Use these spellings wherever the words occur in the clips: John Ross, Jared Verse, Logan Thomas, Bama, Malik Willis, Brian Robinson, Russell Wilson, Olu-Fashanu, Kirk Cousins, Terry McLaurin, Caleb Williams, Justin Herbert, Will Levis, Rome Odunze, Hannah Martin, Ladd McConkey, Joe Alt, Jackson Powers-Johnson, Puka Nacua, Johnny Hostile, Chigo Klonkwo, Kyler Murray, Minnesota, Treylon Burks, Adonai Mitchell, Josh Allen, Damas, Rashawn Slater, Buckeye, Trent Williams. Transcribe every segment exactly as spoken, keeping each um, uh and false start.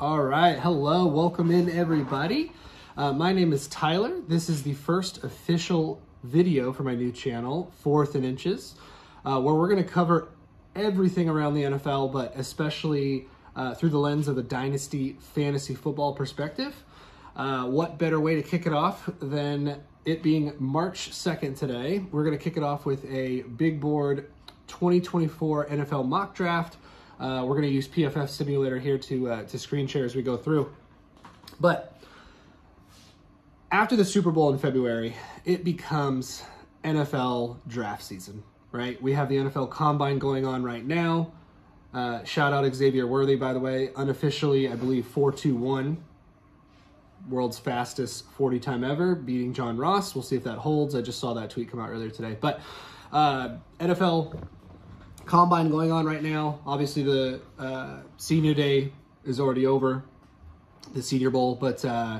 All right. Hello. Welcome in, everybody. Uh, my name is Tyler. This is the first official video for my new channel, Fourth and Inches, uh, where we're going to cover everything around the N F L, but especially uh, through the lens of a dynasty fantasy football perspective. Uh, what better way to kick it off than it being March second today? We're going to kick it off with a big board twenty twenty-four N F L mock draft. Uh, we're going to use P F F Simulator here to, uh, to screen share as we go through. But after the Super Bowl in February, it becomes N F L draft season, right? We have the N F L Combine going on right now. Uh, shout out Xavier Worthy, by the way. Unofficially, I believe four two one, world's fastest forty time ever, beating John Ross. We'll see if that holds. I just saw that tweet come out earlier today. But uh, N F L Combine going on right now. Obviously, the uh, Senior Day is already over, the Senior Bowl. But uh,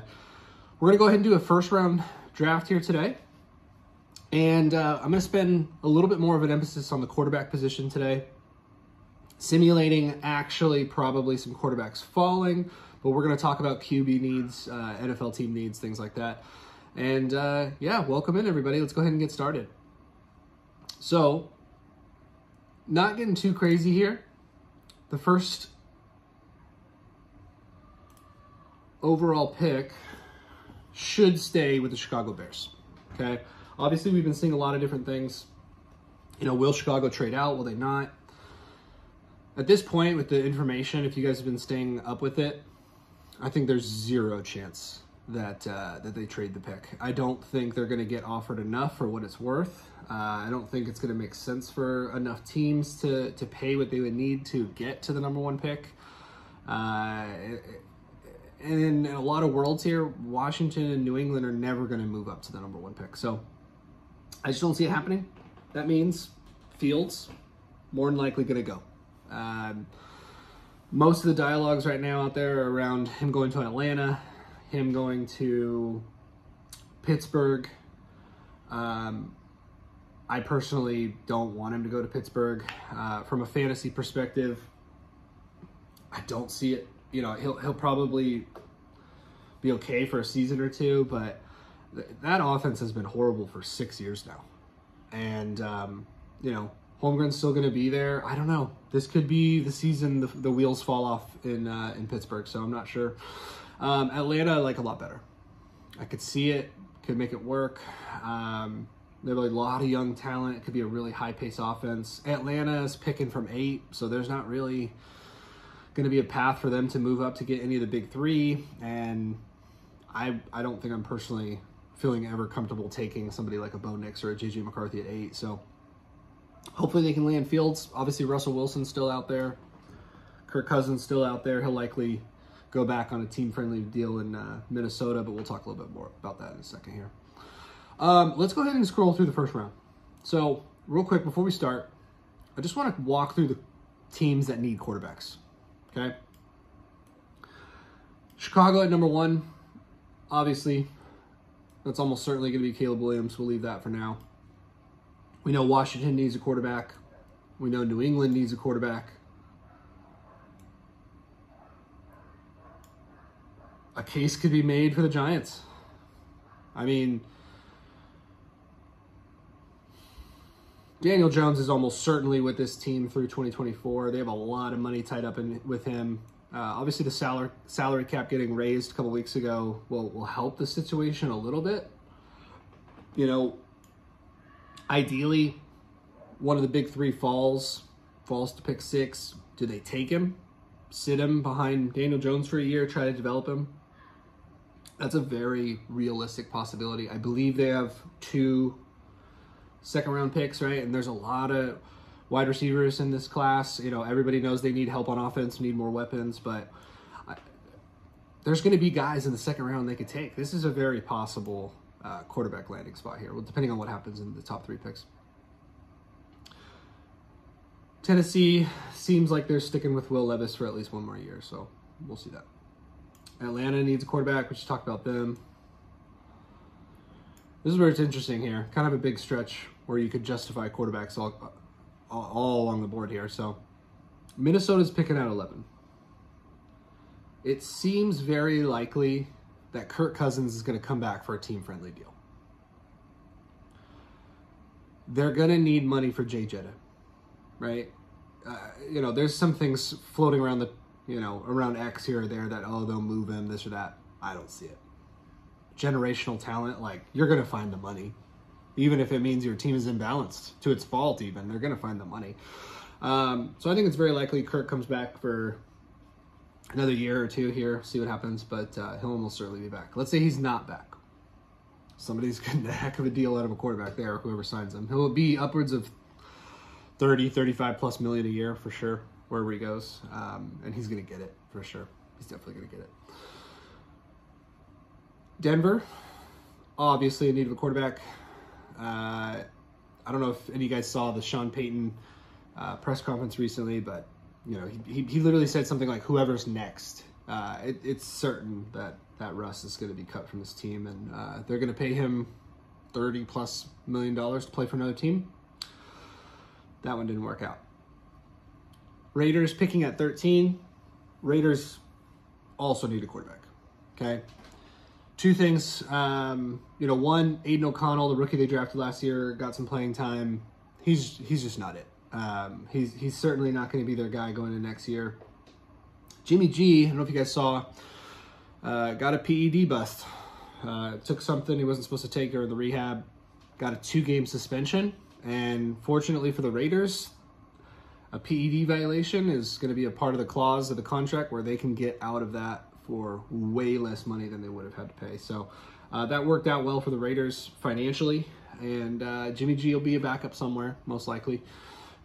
we're going to go ahead and do a first-round draft here today. And uh, I'm going to spend a little bit more of an emphasis on the quarterback position today, simulating actually probably some quarterbacks falling. But we're going to talk about Q B needs, uh, N F L team needs, things like that. And uh, yeah, welcome in, everybody. Let's go ahead and get started. So, not getting too crazy here. The first overall pick should stay with the Chicago Bears, okay? Obviously, we've been seeing a lot of different things. You know, will Chicago trade out? Will they not? At this point, with the information, if you guys have been staying up with it, I think there's zero chance that uh, that they trade the pick. I don't think they're going to get offered enough for what it's worth. Uh, I don't think it's going to make sense for enough teams to, to pay what they would need to get to the number one pick. Uh, and in a lot of worlds here, Washington and New England are never going to move up to the number one pick. So I just don't see it happening. That means Fields, more than likely going to go. Um, Most of the dialogues right now out there are around him going to Atlanta, him going to Pittsburgh. Um, I personally don't want him to go to Pittsburgh. Uh, from a fantasy perspective, I don't see it. You know, he'll, he'll probably be okay for a season or two, but th that offense has been horrible for six years now. And, um, you know, Holmgren's still going to be there. I don't know. This could be the season the, the wheels fall off in uh, in Pittsburgh, so I'm not sure. Um, Atlanta, I like a lot better. I could see it. Could make it work. Um, they have a lot of young talent. It could be a really high-paced offense. Atlanta is picking from eight, so there's not really going to be a path for them to move up to get any of the big three, and I, I don't think I'm personally feeling ever comfortable taking somebody like a Bo Nix or a J J McCarthy at eight, so hopefully they can land Fields. Obviously, Russell Wilson's still out there. Kirk Cousins still out there. He'll likely go back on a team-friendly deal in uh, Minnesota, but we'll talk a little bit more about that in a second here. Um, let's go ahead and scroll through the first round. So, real quick, before we start, I just want to walk through the teams that need quarterbacks, okay? Chicago at number one, obviously. That's almost certainly going to be Caleb Williams. We'll leave that for now. We know Washington needs a quarterback. We know New England needs a quarterback. A case could be made for the Giants. I mean, Daniel Jones is almost certainly with this team through twenty twenty-four. They have a lot of money tied up in with him. Uh, obviously, the salary, salary cap getting raised a couple weeks ago will, will help the situation a little bit. You know, ideally, one of the big three falls, falls to pick six. Do they take him, sit him behind Daniel Jones for a year, try to develop him? That's a very realistic possibility. I believe they have two second-round picks, right? And there's a lot of wide receivers in this class. You know, everybody knows they need help on offense, need more weapons, but I, there's going to be guys in the second round they could take. This is a very possible Uh, quarterback landing spot here, well, depending on what happens in the top three picks. Tennessee seems like they're sticking with Will Levis for at least one more year, so we'll see that. Atlanta needs a quarterback. We should talk about them. This is where it's interesting here. Kind of a big stretch where you could justify quarterbacks all, all along the board here. So Minnesota's picking out eleven. it seems very likely that Kirk Cousins is going to come back for a team-friendly deal. They're going to need money for Jay Jettin, right? Uh, you know, there's some things floating around the, you know, around X here or there that, oh, they'll move him, this or that. I don't see it. Generational talent, like, you're going to find the money. Even if it means your team is imbalanced to its fault even, they're going to find the money. Um, so I think it's very likely Kirk comes back for another year or two here, see what happens, but uh, he'll almost certainly be back. Let's say he's not back. Somebody's getting a heck of a deal out of a quarterback there, whoever signs him. He'll be upwards of thirty, thirty-five plus million a year for sure, wherever he goes. Um, and he's going to get it for sure. He's definitely going to get it. Denver, obviously in need of a quarterback. Uh, I don't know if any of you guys saw the Sean Payton uh, press conference recently, but you know, he, he, he literally said something like, whoever's next, uh, it, it's certain that, that Russ is going to be cut from this team, and uh, they're going to pay him thirty plus million dollars to play for another team. That one didn't work out. Raiders picking at thirteen. Raiders also need a quarterback. Okay. Two things. Um, you know, one, Aiden O'Connell, the rookie they drafted last year, got some playing time. He's, he's just not it. Um, he's, he's certainly not going to be their guy going into next year. Jimmy G, I don't know if you guys saw, uh, got a P E D bust, uh, took something he wasn't supposed to take or the rehab, got a two game suspension. And fortunately for the Raiders, a P E D violation is going to be a part of the clause of the contract where they can get out of that for way less money than they would have had to pay. So uh, that worked out well for the Raiders financially, and uh, Jimmy G will be a backup somewhere, most likely.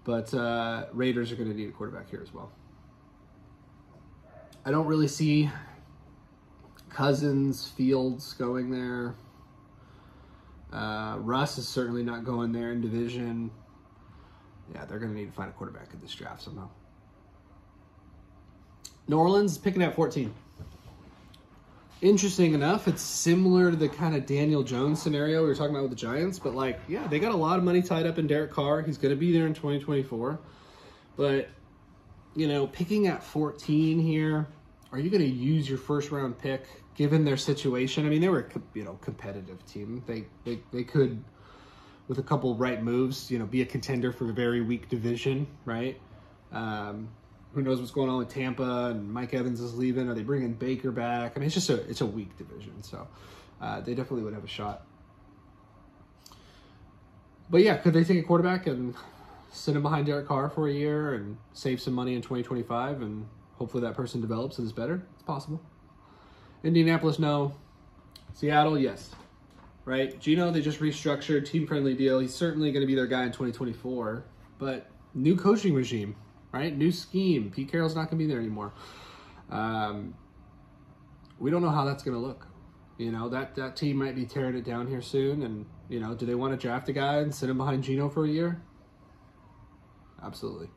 But uh, Raiders are going to need a quarterback here as well. I don't really see Cousins, Fields going there. Uh, Russ is certainly not going there in division. Yeah, they're going to need to find a quarterback in this draft somehow. New Orleans picking at fourteen. Interesting enough, it's similar to the kind of Daniel Jones scenario we were talking about with the Giants, but like, yeah, they got a lot of money tied up in Derek Carr. He's going to be there in twenty twenty-four, but you know, picking at fourteen here, are you going to use your first round pick given their situation? I mean, they were a, you know, competitive team. They, they, they could, with a couple of right moves, you know, be a contender for a very weak division, right? Um, Who knows what's going on with Tampa, and Mike Evans is leaving. Are they bringing Baker back? I mean, it's just a, it's a weak division. So uh, they definitely would have a shot. But yeah, could they take a quarterback and sit him behind Derek Carr for a year and save some money in twenty twenty-five? And hopefully that person develops and is better. It's possible. Indianapolis, no. Seattle, yes. Right? Geno, they just restructured, team-friendly deal. He's certainly going to be their guy in twenty twenty-four. But new coaching regime. Right? New scheme. Pete Carroll's not going to be there anymore. Um, we don't know how that's going to look. You know, that, that team might be tearing it down here soon. And, you know, do they want to draft a guy and sit him behind Geno for a year? Absolutely.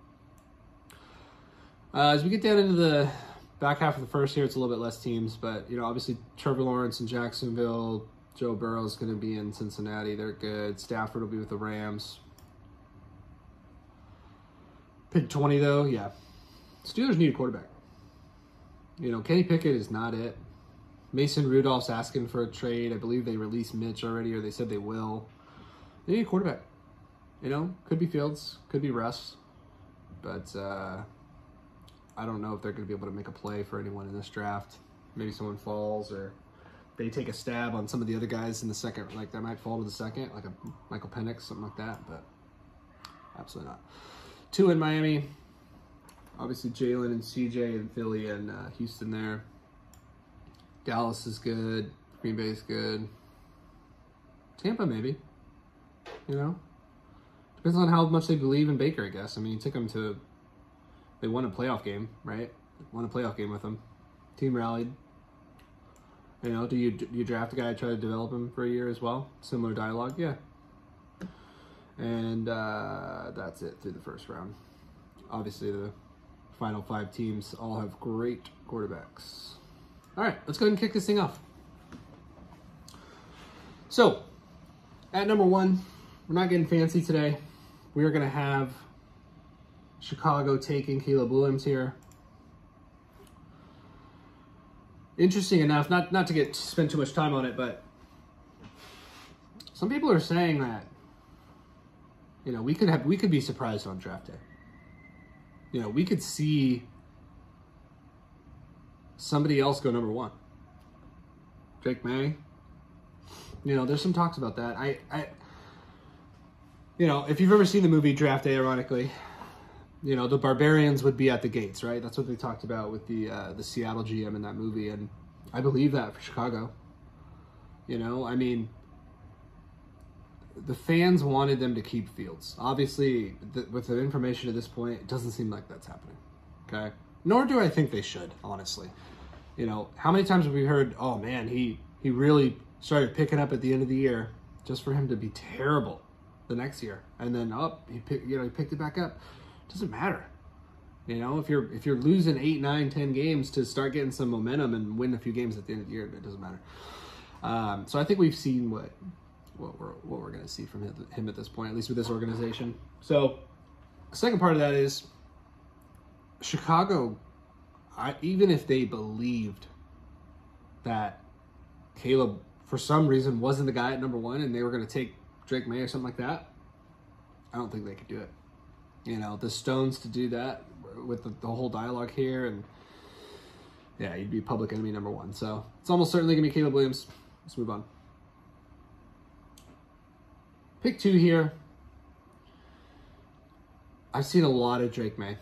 Uh, as we get down into the back half of the first here, it's a little bit less teams. But, you know, obviously Trevor Lawrence in Jacksonville, Joe Burrow's going to be in Cincinnati. They're good. Stafford will be with the Rams. Pick twenty, though, yeah. Steelers need a quarterback. You know, Kenny Pickett is not it. Mason Rudolph's asking for a trade. I believe they released Mitch already, or they said they will. They need a quarterback. You know, could be Fields, could be Russ. But uh, I don't know if they're going to be able to make a play for anyone in this draft. Maybe someone falls, or they take a stab on some of the other guys in the second. Like, they might fall to the second, like a Michael Penix, something like that. But absolutely not. Two in Miami, obviously Jalen and C J and Philly and uh, Houston there. Dallas is good. Green Bay is good. Tampa maybe, you know. Depends on how much they believe in Baker, I guess. I mean, you took them to, they won a playoff game, right? Won a playoff game with them. Team rallied. You know, do you, do you draft a guy, try to develop him for a year as well? Similar dialogue, yeah. And uh, that's it through the first round. Obviously, the final five teams all have great quarterbacks. All right, let's go ahead and kick this thing off. So, at number one, we're not getting fancy today. We are going to have Chicago taking Caleb Williams here. interesting enough, not not to get spend too much time on it, but some people are saying that, you know, we could have we could be surprised on draft day. You know, we could see somebody else go number one. Drake May. You know, there's some talks about that. I, I you know, if you've ever seen the movie Draft Day, ironically, you know, the barbarians would be at the gates, right? That's what they talked about with the uh, the Seattle G M in that movie, and I believe that for Chicago. You know, I mean, the fans wanted them to keep Fields. Obviously, the, with the information at this point, it doesn't seem like that's happening, okay? Nor do I think they should, honestly. You know, how many times have we heard, oh, man, he, he really started picking up at the end of the year just for him to be terrible the next year. And then, oh, he pick, you know, he picked it back up. Doesn't matter. You know, if you're if you're losing eight, nine, ten games to start getting some momentum and win a few games at the end of the year, it doesn't matter. Um, so I think we've seen what what we're what we're gonna see from him at this point, at least with this organization. So the second part of that is Chicago. I, even if they believed that Caleb for some reason wasn't the guy at number one and they were gonna take Drake May or something like that, I don't think they could do it. You know, the stones to do that with the, the whole dialogue here, and yeah, you'd be public enemy number one. So it's almost certainly gonna be Caleb Williams. Let's move on. Pick two here. I've seen a lot of Drake May.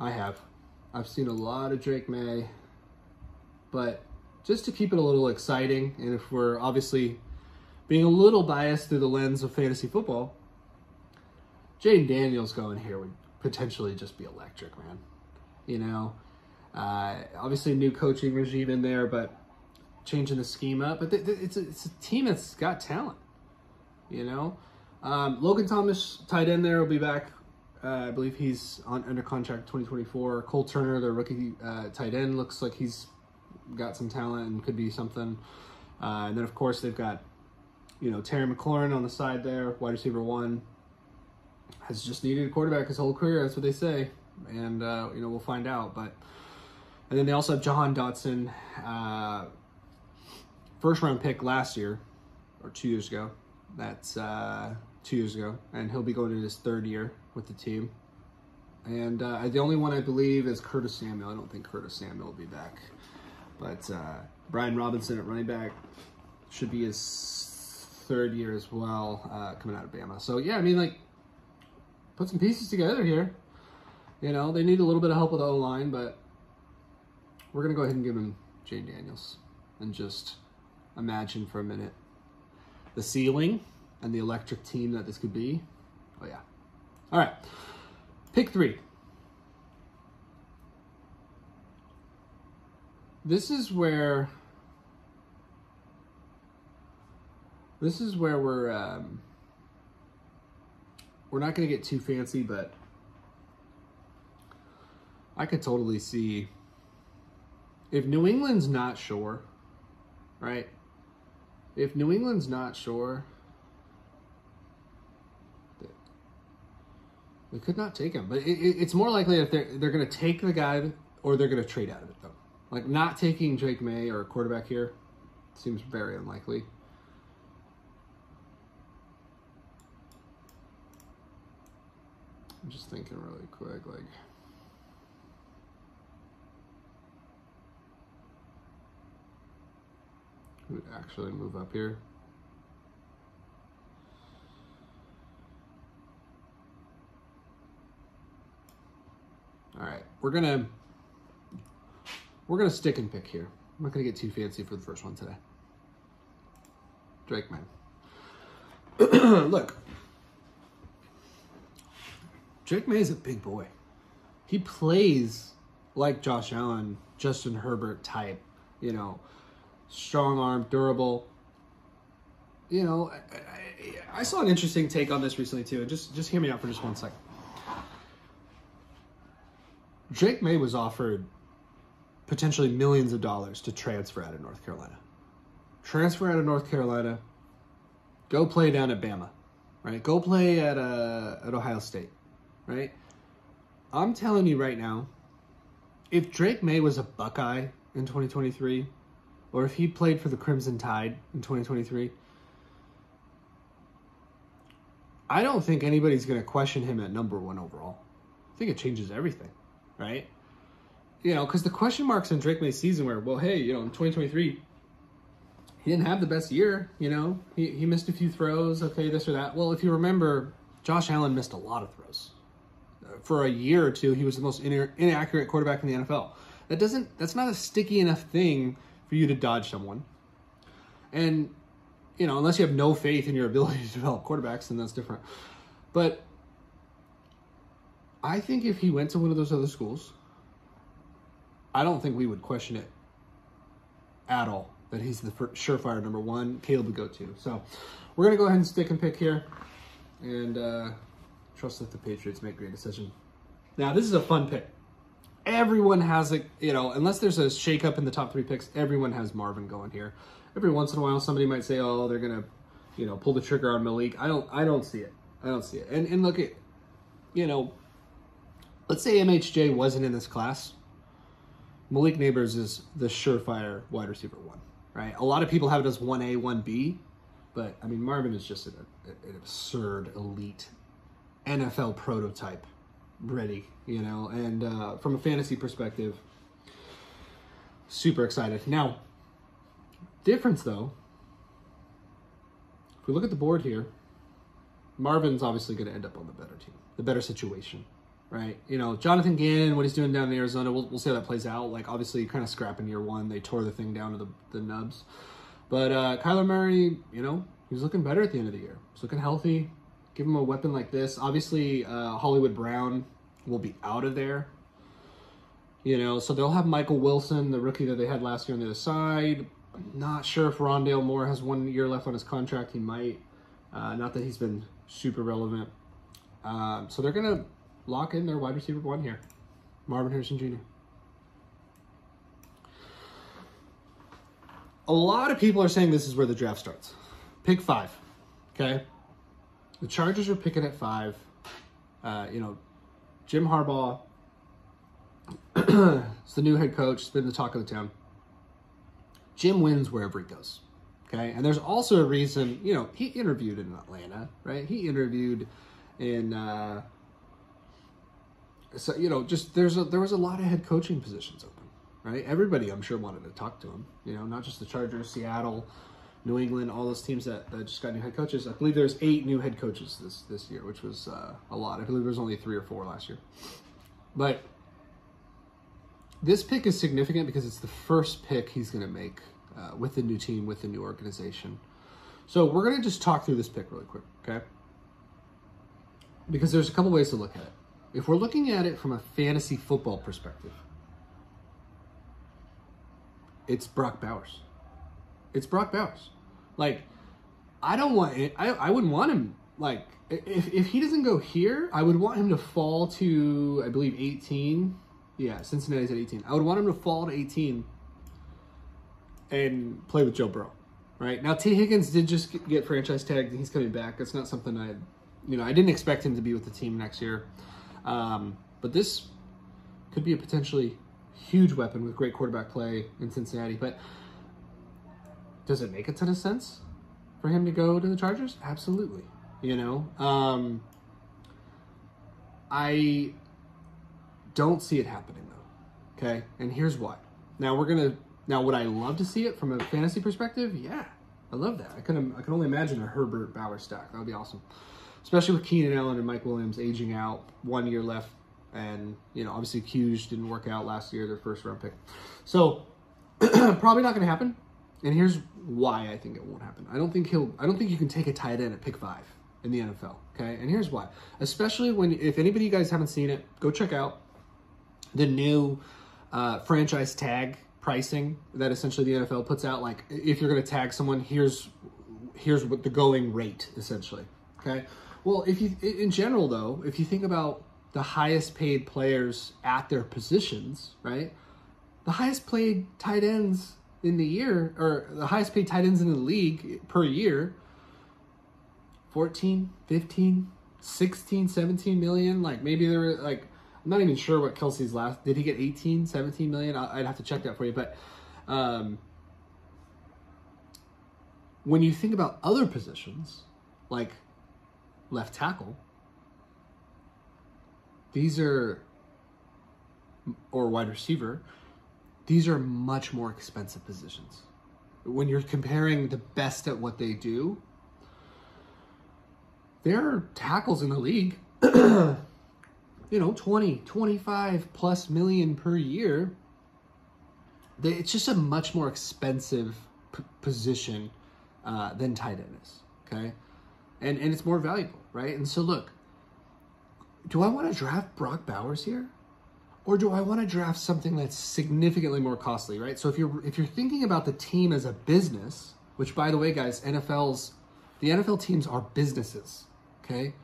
I have. I've seen a lot of Drake May, but just to keep it a little exciting, and if we're obviously being a little biased through the lens of fantasy football, Jaden Daniels going here would potentially just be electric, man. You know, uh, obviously new coaching regime in there, but changing the scheme up. But th th it's, a, it's a team that's got talent, you know. Um, Logan Thomas, tight end there, will be back. Uh, I believe he's on under contract twenty twenty-four. Cole Turner, their rookie uh, tight end, looks like he's got some talent and could be something. Uh, and then, of course, they've got, you know, Terry McLaurin on the side there, wide receiver one. Has just needed a quarterback his whole career. That's what they say. And, uh, you know, we'll find out. But, and then they also have Jahan Dotson, uh, first round pick last year or two years ago. That's uh, two years ago. And he'll be going into his third year with the team. And uh, the only one I believe is Curtis Samuel. I don't think Curtis Samuel will be back. But uh, Brian Robinson at running back should be his third year as well, uh, coming out of Bama. So, yeah, I mean, like, put some pieces together here. You know, they need a little bit of help with the O-line, but we're going to go ahead and give him Jaden Daniels and just imagine for a minute the ceiling and the electric team that this could be. Oh, yeah. All right. Pick three. This is where... This is where we're... Um, We're not going to get too fancy, but I could totally see if New England's not sure, right? If New England's not sure, they could not take him. But it, it, it's more likely that they're, they're going to take the guy or they're going to trade out of it, though. Like, not taking Drake May or a quarterback here seems very unlikely. I'm just thinking really quick, like, who would actually move up here? All right, we're gonna we're gonna stick and pick here. I'm not gonna get too fancy for the first one today. Drake May. Look. Drake May is a big boy. He plays like Josh Allen, Justin Herbert type, you know, strong arm, durable. You know, I, I, I saw an interesting take on this recently too. And just, just hear me out for just one second. Drake May was offered potentially millions of dollars to transfer out of North Carolina. Transfer out of North Carolina, go play down at Bama, right? Go play at, uh, at Ohio State. Right? I'm telling you right now, if Drake May was a Buckeye in twenty twenty-three, or if he played for the Crimson Tide in twenty twenty-three, I don't think anybody's going to question him at number one overall. I think it changes everything, right? You know, because the question marks on Drake May's season were, well, hey, you know, in twenty twenty-three, he didn't have the best year, you know. He, he missed a few throws, okay, this or that. Well, if you remember, Josh Allen missed a lot of throws. For a year or two, he was the most in- inaccurate quarterback in the N F L. That doesn't, that's not a sticky enough thing for you to dodge someone. And, you know, unless you have no faith in your ability to develop quarterbacks, then that's different. But I think if he went to one of those other schools, I don't think we would question it at all that he's the surefire number one, Caleb would go to. So we're going to go ahead and stick and pick here and uh, trust that the Patriots make a great decision. Now, this is a fun pick. Everyone has a, you know, unless there's a shakeup in the top three picks, everyone has Marvin going here. Every once in a while, somebody might say, oh, they're going to, you know, pull the trigger on Malik. I don't, I don't see it. I don't see it. And, and look at, you know, let's say M H J wasn't in this class. Malik Nabers is the surefire wide receiver one, right? A lot of people have it as one A, one B, but I mean, Marvin is just an, an absurd elite N F L prototype ready, you know, and uh, from a fantasy perspective, super excited. Now, difference though, if we look at the board here, Marvin's obviously going to end up on the better team, the better situation. Right, you know, Jonathan Gannon, what he's doing down in Arizona, we'll, we'll see how that plays out. Like, obviously, kind of scrapping year one. They tore the thing down to the, the nubs. But uh, Kyler Murray, you know, he's looking better at the end of the year. He's looking healthy. Give him a weapon like this. Obviously, uh, Hollywood Brown will be out of there. You know, so they'll have Michael Wilson, the rookie that they had last year on the other side. I'm not sure if Rondale Moore has one year left on his contract. He might. Uh, not that he's been super relevant. Um, so they're going to lock in their wide receiver one here, Marvin Harrison Junior A lot of people are saying this is where the draft starts. Pick five, okay? The Chargers are picking at five. Uh, you know, Jim Harbaugh is the new head coach. He's been the talk of the town. Jim wins wherever he goes, okay? And there's also a reason, you know, he interviewed in Atlanta, right? He interviewed in... Uh, So, you know, just there's a, there was a lot of head coaching positions open, right? Everybody, I'm sure, wanted to talk to him, you know, not just the Chargers, Seattle, New England, all those teams that, that just got new head coaches. I believe there's eight new head coaches this, this year, which was uh, a lot. I believe there was only three or four last year. But this pick is significant because it's the first pick he's going to make uh, with the new team, with the new organization. So we're going to just talk through this pick really quick, okay? Because there's a couple ways to look at it. If we're looking at it from a fantasy football perspective, it's Brock Bowers. It's Brock Bowers. Like, I don't want it. I, I wouldn't want him. Like, if, if he doesn't go here, I would want him to fall to, I believe, eighteen. Yeah, Cincinnati's at eighteen. I would want him to fall to eighteen and play with Joe Burrow, right? Now, T. Higgins did just get franchise tagged, and he's coming back. That's not something I, you know, I didn't expect him to be with the team next year. Um, but this could be a potentially huge weapon with great quarterback play in Cincinnati. But does it make a ton of sense for him to go to the Chargers? Absolutely. You know, um, I don't see it happening though. Okay. And here's why. Now we're going to, now would I love to see it from a fantasy perspective? Yeah. I love that. I can, I can only imagine a Herbert Bauer stack. That would be awesome. Especially with Keenan Allen and Mike Williams aging out, one year left. And, you know, obviously Hughes didn't work out last year, their first round pick. So probably not going to happen. And here's why I think it won't happen. I don't think he'll, I don't think you can take a tight end at pick five in the N F L. Okay. And here's why, especially when, if anybody of you guys haven't seen it, go check out the new uh, franchise tag pricing that essentially the N F L puts out. Like if you're going to tag someone, here's, here's what the going rate essentially. Okay. Well, if you, in general, though, if you think about the highest paid players at their positions, right, the highest paid tight ends in the year, or the highest paid tight ends in the league per year, fourteen, fifteen, sixteen, seventeen million, like maybe there were, like, I'm not even sure what Kelsey's last, did he get eighteen, seventeen million? I'd have to check that for you, but um, when you think about other positions, like left tackle, these are, or wide receiver, these are much more expensive positions. When you're comparing the best at what they do, there are tackles in the league, you know, twenty, twenty-five plus million per year. They, it's just a much more expensive p position uh, than tight end is, okay? And, and it's more valuable, right? And so look, do I want to draft Brock Bowers here? Or do I want to draft something that's significantly more costly, right? So if you're if you're thinking about the team as a business, which by the way, guys, N F L's, the N F L teams are businesses, okay?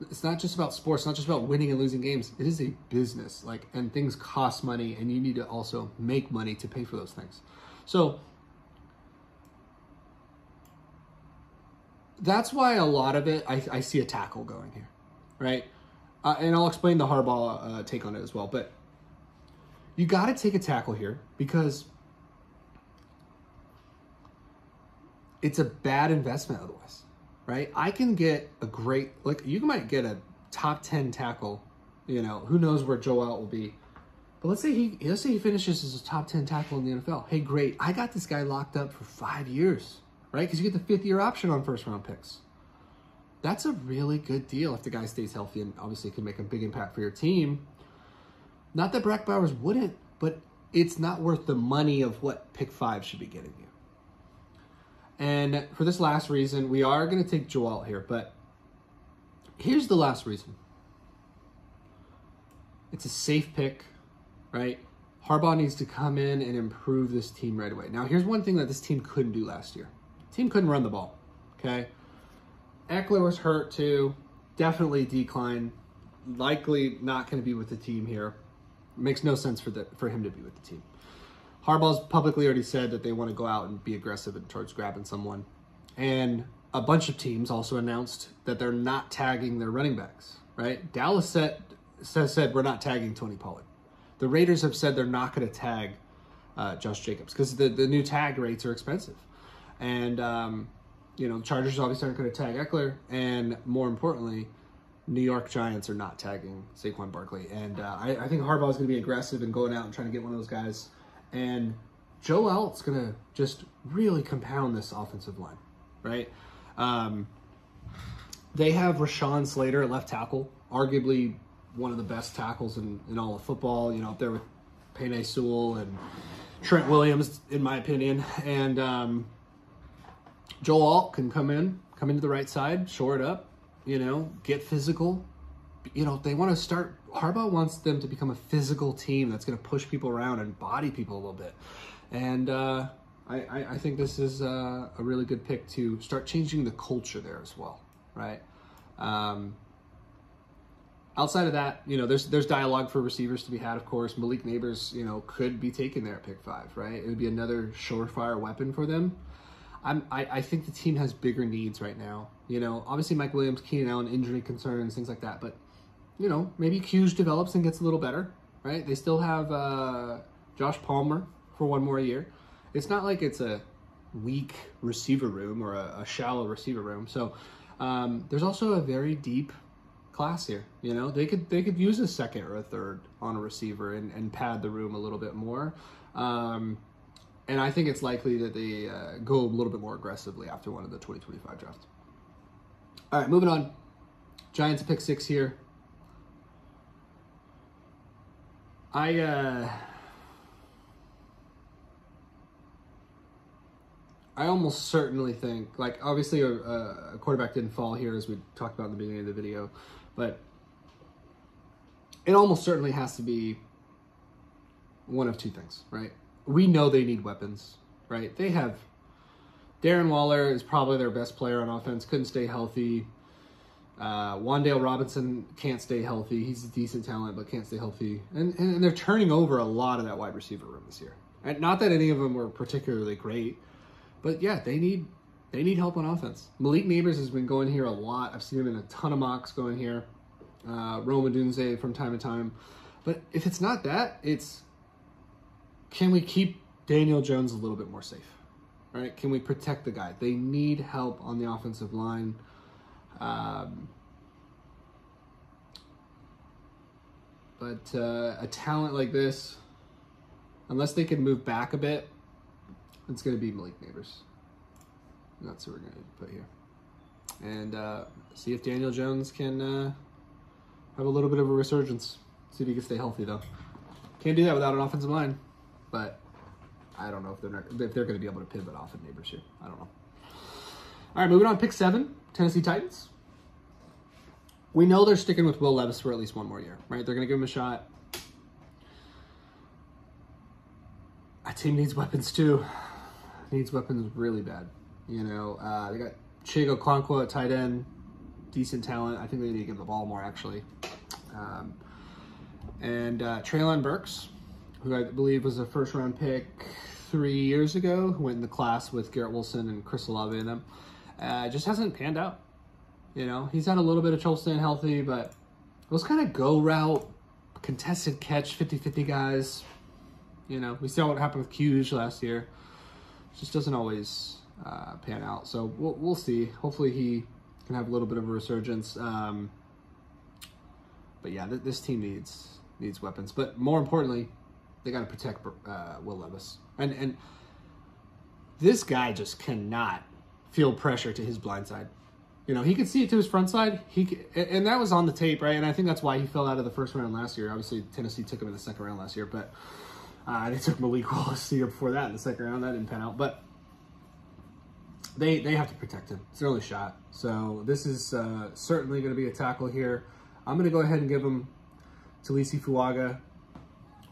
It's not just about sports, it's not just about winning and losing games. It is a business, like, and things cost money, and you need to also make money to pay for those things. So that's why a lot of it, I, I see a tackle going here, right? Uh, and I'll explain the Harbaugh uh, take on it as well, but you got to take a tackle here because it's a bad investment otherwise, right? I can get a great, like you might get a top ten tackle, you know, who knows where Joe Alt will be, but let's say he, let's say he finishes as a top ten tackle in the N F L. Hey, great. I got this guy locked up for five years, right? Cause you get the fifth year option on first round picks. That's a really good deal if the guy stays healthy and obviously can make a big impact for your team. Not that Brock Bowers wouldn't, but it's not worth the money of what pick five should be getting you. And for this last reason, we are going to take Joel here, but here's the last reason. It's a safe pick, right? Harbaugh needs to come in and improve this team right away. Now, here's one thing that this team couldn't do last year. The team couldn't run the ball, okay? Eckler was hurt too, definitely decline, likely not going to be with the team here. It makes no sense for the, for him to be with the team. Harbaugh's publicly already said that they want to go out and be aggressive and towards grabbing someone. And a bunch of teams also announced that they're not tagging their running backs, right? Dallas said, said we're not tagging Tony Pollard. The Raiders have said they're not going to tag uh, Josh Jacobs because the, the new tag rates are expensive. And, um, you know, the Chargers obviously aren't going to tag Eckler, and more importantly, New York Giants are not tagging Saquon Barkley. And uh, I, I think Harbaugh is going to be aggressive and going out and trying to get one of those guys. And Joe Alt's going to just really compound this offensive line, right? Um, they have Rashawn Slater at left tackle, arguably one of the best tackles in, in all of football. You know, up there with Penei Sewell and Trent Williams, in my opinion, and. Um, Joe Alt can come in, come into the right side, shore it up, you know, get physical. You know, they want to start, Harbaugh wants them to become a physical team that's going to push people around and body people a little bit. And uh, I, I, I think this is uh, a really good pick to start changing the culture there as well, right? Um, outside of that, you know, there's there's dialogue for receivers to be had, of course. Malik Nabers, you know, could be taken there at pick five, right? It would be another surefire weapon for them. I'm, I, I think the team has bigger needs right now. You know, obviously Mike Williams, Keenan Allen, injury concerns, things like that. But, you know, maybe Hughes develops and gets a little better, right? They still have uh, Josh Palmer for one more year. It's not like it's a weak receiver room or a, a shallow receiver room. So um, there's also a very deep class here. You know, they could they could use a second or a third on a receiver and, and pad the room a little bit more. Um And I think it's likely that they uh, go a little bit more aggressively after one of the twenty twenty-five drafts. All right, moving on. Giants pick six here. I, uh, I almost certainly think, like, obviously a, a quarterback didn't fall here as we talked about in the beginning of the video, but it almost certainly has to be one of two things, right? We know they need weapons, right? They have, Darren Waller is probably their best player on offense, couldn't stay healthy. Uh, Wan'Dale Robinson can't stay healthy. He's a decent talent, but can't stay healthy. And, and they're turning over a lot of that wide receiver room this year. And not that any of them were particularly great, but yeah, they need they need help on offense. Malik Nabers has been going here a lot. I've seen him in a ton of mocks going here. Uh, Rome Odunze from time to time. But if it's not that, it's, can we keep Daniel Jones a little bit more safe, right? Can we protect the guy? They need help on the offensive line. Um, but uh, a talent like this, unless they can move back a bit, it's going to be Malik Nabers. And that's who we're going to put here. And uh, see if Daniel Jones can uh, have a little bit of a resurgence. See if he can stay healthy, though. Can't do that without an offensive line. But I don't know if they're not, if they're going to be able to pivot off of Nabers here. I don't know. All right, moving on. Pick seven, Tennessee Titans. We know they're sticking with Will Levis for at least one more year, right? They're going to give him a shot. Our team needs weapons, too. Needs weapons really bad. You know, uh, they got Chigo Klonkwo at tight end. Decent talent. I think they need to give the ball more, actually. Um, and uh, Treylon Burks, who I believe was a first-round pick three years ago, who went in the class with Garrett Wilson and Chris Olave in them, uh, just hasn't panned out. You know, he's had a little bit of trouble staying healthy, but those kind of go route, contested catch, fifty fifty guys. You know, we saw what happened with Q last year. It just doesn't always uh, pan out. So we'll, we'll see. Hopefully he can have a little bit of a resurgence. Um, but yeah, th this team needs needs weapons. But more importantly, they got to protect uh, Will Levis. And, and this guy just cannot feel pressure to his blind side. You know, he could see it to his front side. He could, and that was on the tape, right? And I think that's why he fell out of the first round last year. Obviously, Tennessee took him in the second round last year, but... Uh, they took Malik Willis the year before that in the second round. That didn't pan out, but they they have to protect him. It's their only shot. So this is uh, certainly going to be a tackle here. I'm going to go ahead and give him Talisi Fuaga,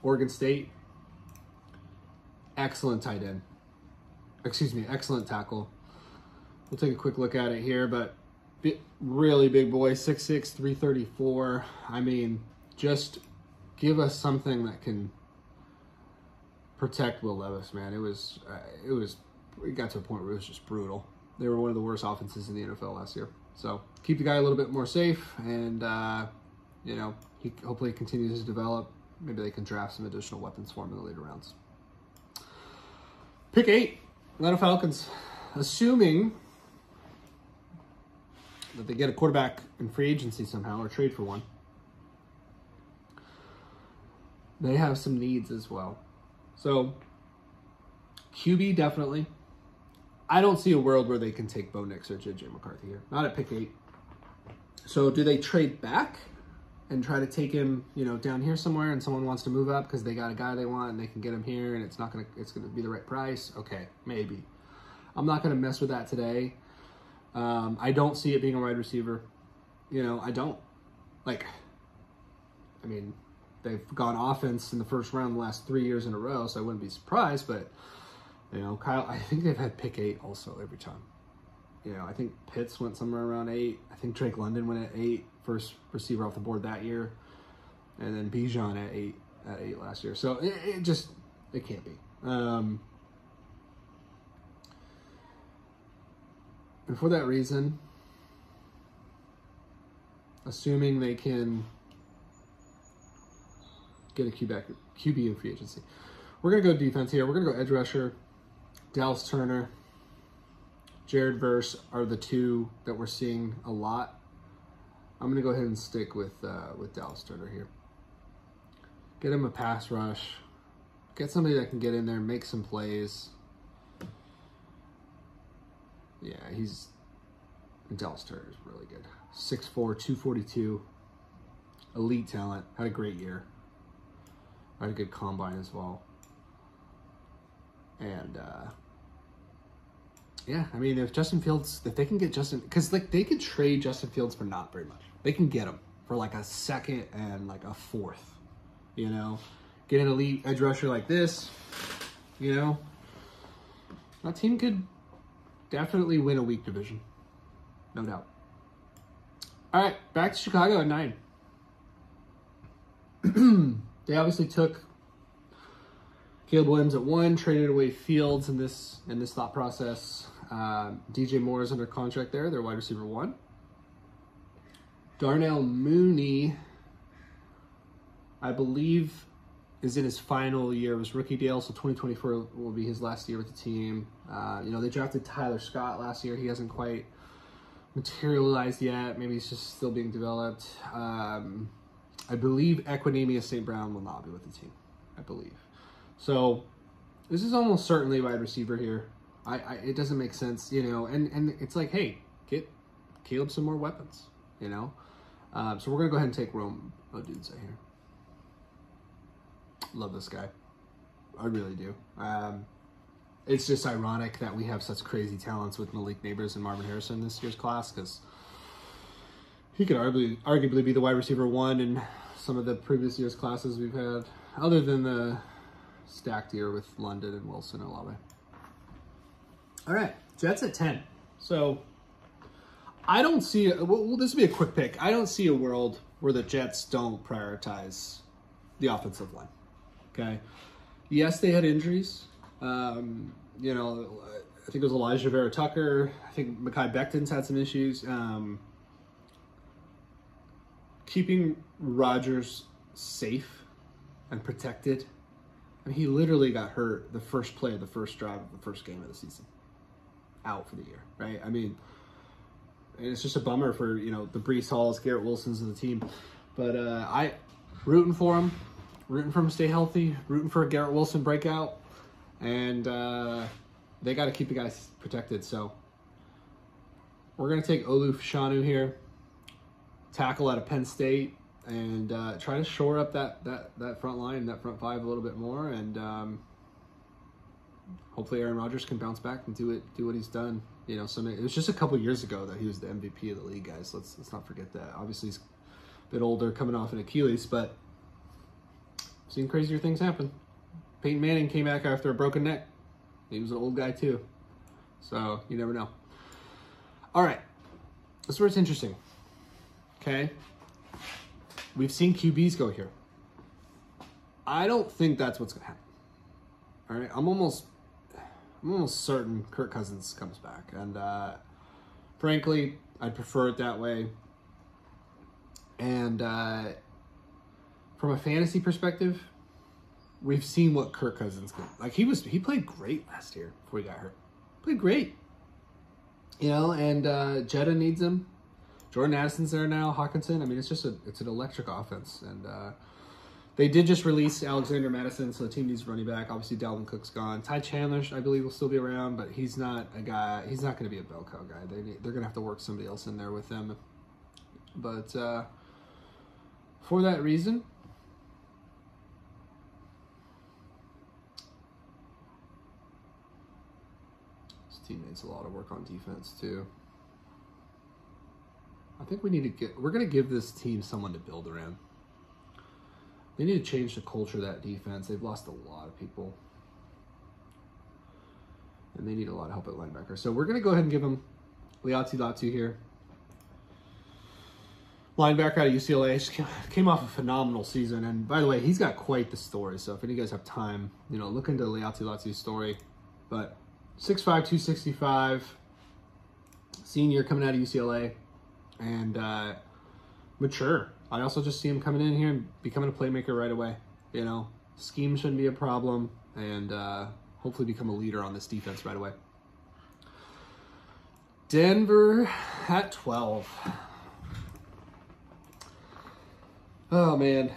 Oregon State. Excellent tight end. Excuse me, excellent tackle. We'll take a quick look at it here, but really big boy, six six, three thirty-four. I mean, just give us something that can protect Will Levis, man. It was, uh, it was, it got to a point where it was just brutal. They were one of the worst offenses in the N F L last year. So keep the guy a little bit more safe, and uh, you know, he hopefully continues to develop. Maybe they can draft some additional weapons for him in the later rounds. Pick eight, Atlanta Falcons. Assuming that they get a quarterback in free agency somehow or trade for one, they have some needs as well. So, Q B definitely. I don't see a world where they can take Bo Nix or J J McCarthy here. Not at pick eight. So, do they trade back and try to take him, you know, down here somewhere, and someone wants to move up because they got a guy they want and they can get him here, and it's not gonna it's gonna be the right price? Okay, maybe. I'm not gonna mess with that today. Um, I don't see it being a wide receiver. You know, I don't. Like, I mean, they've gone offense in the first round the last three years in a row, so I wouldn't be surprised. But, you know, Kyle, I think they've had pick eight also every time. You know, I think Pitts went somewhere around eight. I think Drake London went at eight, first receiver off the board that year. And then Bijan at eight at eight last year. So it, it just, it can't be. Um, and for that reason, assuming they can get a Q B in free agency, we're going to go defense here. We're going to go edge rusher. Dallas Turner, Jared Verse are the two that we're seeing a lot. I'm going to go ahead and stick with, uh, with Dallas Turner here. Get him a pass rush. Get somebody that can get in there, make some plays. Yeah, he's... Dallas Turner is really good. six four, two forty-two. Elite talent. Had a great year. I had a good combine as well. And, uh, yeah, I mean, if Justin Fields, if they can get Justin, because, like, they could trade Justin Fields for not very much. They can get him for, like, a second and, like, a fourth, you know? Get an elite edge rusher like this, you know? That team could definitely win a weak division. No doubt. All right, back to Chicago at nine. They obviously took Caleb Williams at one, traded away Fields in this in this thought process. Uh, D J Moore is under contract there. They're wide receiver one. Darnell Mooney, I believe, is in his final year of his rookie deal, so twenty twenty-four will be his last year with the team. Uh, you know, they drafted Tyler Scott last year. He hasn't quite materialized yet. Maybe he's just still being developed. Um, I believe Equanimeous Saint Brown will not be with the team, I believe. So this is almost certainly wide receiver here. I, I It doesn't make sense, you know, and, and it's like, hey, get Caleb some more weapons, you know. Um, so we're going to go ahead and take Rome Odunze here. Love this guy. I really do. Um, it's just ironic that we have such crazy talents with Malik Nabers and Marvin Harrison this year's class, because he could arguably, arguably be the wide receiver one in some of the previous year's classes we've had, other than the stacked year with London and Wilson and Olave. All right, Jets at ten. So I don't see, a, well, this will be a quick pick. I don't see a world where the Jets don't prioritize the offensive line. Okay. Yes, they had injuries. Um, you know, I think it was Elijah Vera Tucker. I think Mekhi Becton's had some issues. Um, keeping Rodgers safe and protected. I mean, he literally got hurt the first play of the first drive of the first game of the season. Out for the year, right? I mean, and it's just a bummer for, you know, the Breece Halls, Garrett Wilsons of the team. But uh, I, rooting for him. Rooting for him to stay healthy, rooting for a Garrett Wilson breakout, and uh, they got to keep the guys protected. So we're going to take Olu-Fashanu here, tackle out of Penn State, and uh, try to shore up that, that, that front line, that front five a little bit more, and um, hopefully Aaron Rodgers can bounce back and do it, do what he's done. You know, so it was just a couple years ago that he was the M V P of the league, guys. Let's, let's not forget that. Obviously, he's a bit older, coming off an Achilles, but seen crazier things happen. Peyton Manning came back after a broken neck. He was an old guy too. So you never know. All right. That's where it's interesting. Okay. We've seen Q Bs go here. I don't think that's what's gonna happen. All right. I'm almost I'm almost certain Kirk Cousins comes back. And uh frankly, I'd prefer it that way. And uh from a fantasy perspective, we've seen what Kirk Cousins did. Like, he was, he played great last year before he got hurt. Played great. You know, and uh, Jetta needs him. Jordan Addison's there now, Hawkinson. I mean, it's just a, it's an electric offense. And uh, they did just release Alexander Madison, so the team needs running back. Obviously, Dalvin Cook's gone. Ty Chandler, I believe, will still be around, but he's not a guy, he's not going to be a bell cow guy. They, they're going to have to work somebody else in there with him. But uh, for that reason, teammates a lot of work on defense too. I think we need to get, we're going to give this team someone to build around. They need to change the culture of that defense. They've lost a lot of people. And they need a lot of help at linebacker. So we're going to go ahead and give them Liatu Latu here. Linebacker out of U C L A, came off a phenomenal season. And by the way, he's got quite the story. So if any of you guys have time, you know, look into Liatu Latu's story. But six five, two sixty-five, senior coming out of U C L A, and uh, mature. I also just see him coming in here and becoming a playmaker right away. You know, scheme shouldn't be a problem, and uh, hopefully become a leader on this defense right away. Denver at twelve. Oh, man.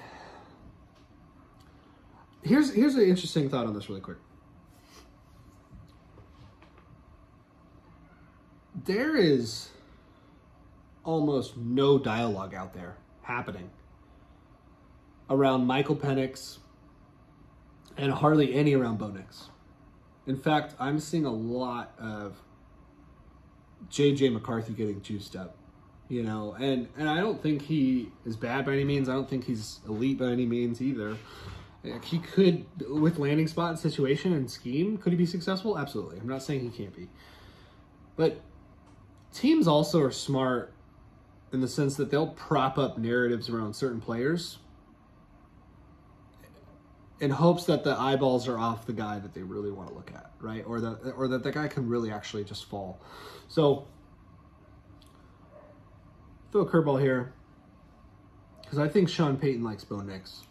Here's, here's an interesting thought on this really quick. There is almost no dialogue out there happening around Michael Penix and hardly any around Bo Nix. In fact, I'm seeing a lot of J J McCarthy getting juiced up, you know, and, and I don't think he is bad by any means. I don't think he's elite by any means either. He could, with landing spot and situation and scheme, could he be successful? Absolutely. I'm not saying he can't be. But teams also are smart in the sense that they'll prop up narratives around certain players in hopes that the eyeballs are off the guy that they really want to look at, right? Or that, or that the guy can really actually just fall. So throw a curveball here, because I think Sean Payton likes Bo Nix.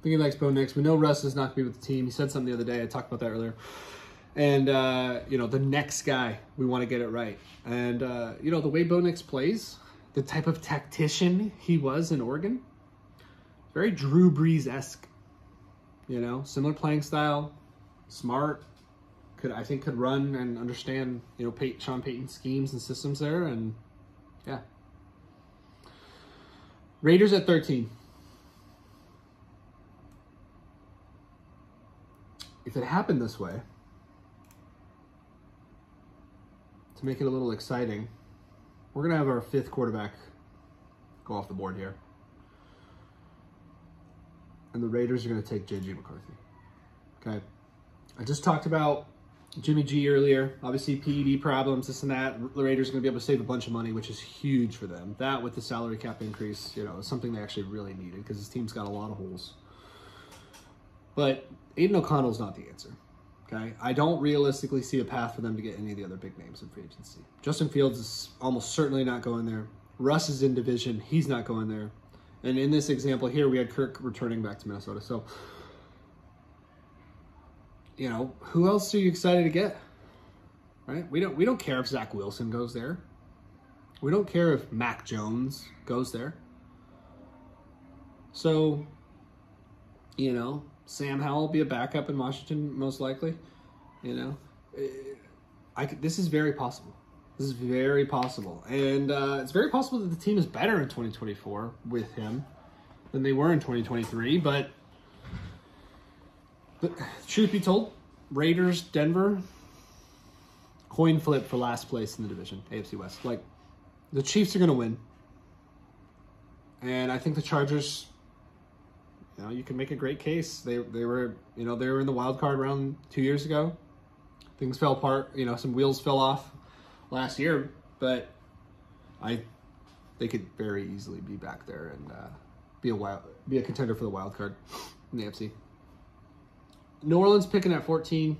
I think he likes Bo Nix. We know Russ is not going to be with the team. He said something the other day. I talked about that earlier. And, uh, you know, the next guy, we want to get it right. And, uh, you know, the way Bo Nix plays, the type of tactician he was in Oregon, very Drew Brees-esque. You know, similar playing style, smart, could I think could run and understand, you know, Pey- Sean Payton's schemes and systems there. And, yeah. Raiders at thirteen. If it happened this way, to make it a little exciting, we're going to have our fifth quarterback go off the board here. And the Raiders are going to take J J McCarthy. Okay. I just talked about Jimmy G earlier. Obviously, P E D problems, this and that. The Raiders are going to be able to save a bunch of money, which is huge for them. That with the salary cap increase, you know, is something they actually really needed because this team's got a lot of holes. But Aiden O'Connell's not the answer. Okay, I don't realistically see a path for them to get any of the other big names in free agency. Justin Fields is almost certainly not going there. Russ is in division. He's not going there. And in this example here, we had Kirk returning back to Minnesota. So, you know, who else are you excited to get? Right? We don't, we don't care if Zach Wilson goes there. We don't care if Mac Jones goes there. So, you know, Sam Howell will be a backup in Washington, most likely. You know, I could, this is very possible. This is very possible. And uh, it's very possible that the team is better in twenty twenty-four with him than they were in twenty twenty-three. But, but truth be told, Raiders, Denver, coin flip for last place in the division, A F C West. Like, the Chiefs are going to win. And I think the Chargers... You know, you can make a great case. They they were, you know, they were in the wild card round two years ago. Things fell apart. You know, some wheels fell off last year, but I they could very easily be back there and uh, be a wild, be a contender for the wild card in the A F C. New Orleans picking at fourteen.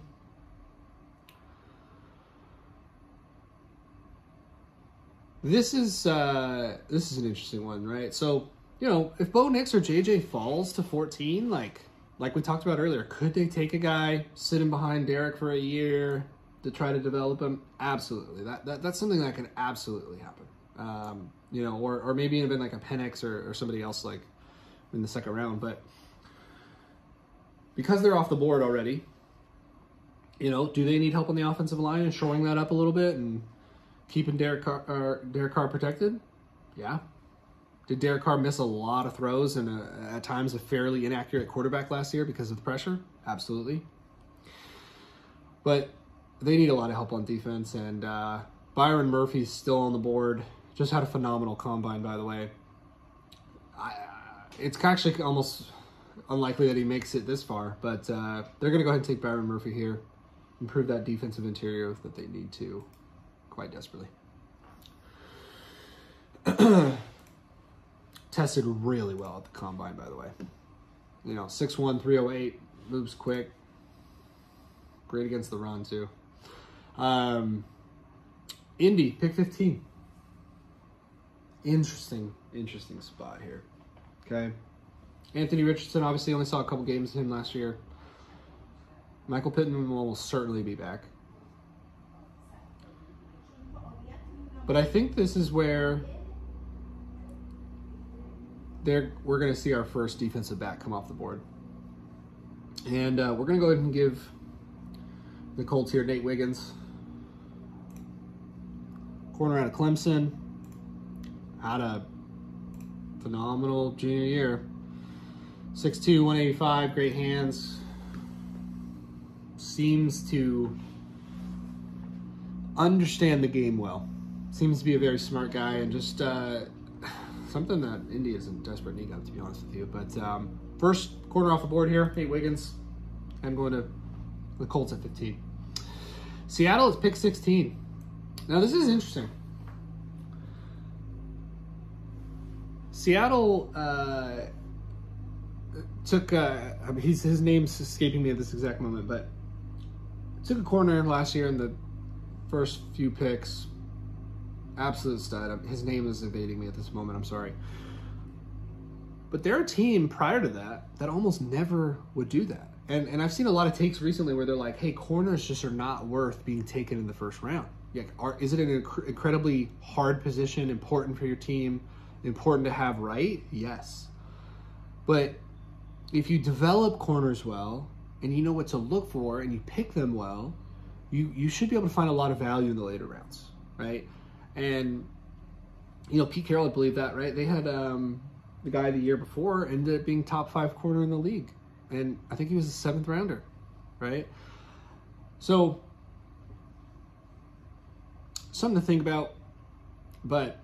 This is uh, this is an interesting one, right? So. You know, if Bo Nix or J J falls to fourteen, like like we talked about earlier, could they take a guy, sit him behind Derek for a year to try to develop him? Absolutely. That, that That's something that can absolutely happen. Um, you know, or, or maybe even like a Penix or, or somebody else like in the second round. But because they're off the board already, you know, do they need help on the offensive line and shoring that up a little bit and keeping Derek Carr, or Derek Carr protected? Yeah. Did Derek Carr miss a lot of throws and a, at times a fairly inaccurate quarterback last year because of the pressure? Absolutely. But they need a lot of help on defense, and uh, Byron Murphy's still on the board. Just had a phenomenal combine, by the way. I, it's actually almost unlikely that he makes it this far, but uh, they're going to go ahead and take Byron Murphy here, improve that defensive interior that they need to quite desperately. Tested really well at the combine, by the way. You know, six one, three oh eight, moves quick. Great against the run, too. Um, Indy, pick fifteen. Interesting, interesting spot here. Okay. Anthony Richardson, obviously, only saw a couple games of him last year. Michael Pittman will almost certainly be back. But I think this is where... There, we're going to see our first defensive back come off the board. And uh, we're going to go ahead and give the Colts here Nate Wiggins. Corner out of Clemson. Had a phenomenal junior year. six two, one eighty-five, great hands. Seems to understand the game well. Seems to be a very smart guy and just... Uh, Something that Indy is in desperate need of, to be honest with you. But um, first corner off the board here, Nate Wiggins. I'm going to the Colts at fifteen. Seattle is pick sixteen. Now, this is interesting. Seattle uh, took, uh, I mean, he's, his name's escaping me at this exact moment, but took a corner last year in the first few picks. Absolute stud. His name is evading me at this moment. I'm sorry. But they're a team prior to that that almost never would do that. And and I've seen a lot of takes recently where they're like, hey, corners just are not worth being taken in the first round. Yeah, are, is it an inc- incredibly hard position, important for your team, important to have right? Yes. But if you develop corners well and you know what to look for and you pick them well, you, you should be able to find a lot of value in the later rounds, right? And, you know, Pete Carroll, I believe that, right? They had um, the guy the year before ended up being top five corner in the league. And I think he was a seventh rounder, right? So something to think about, but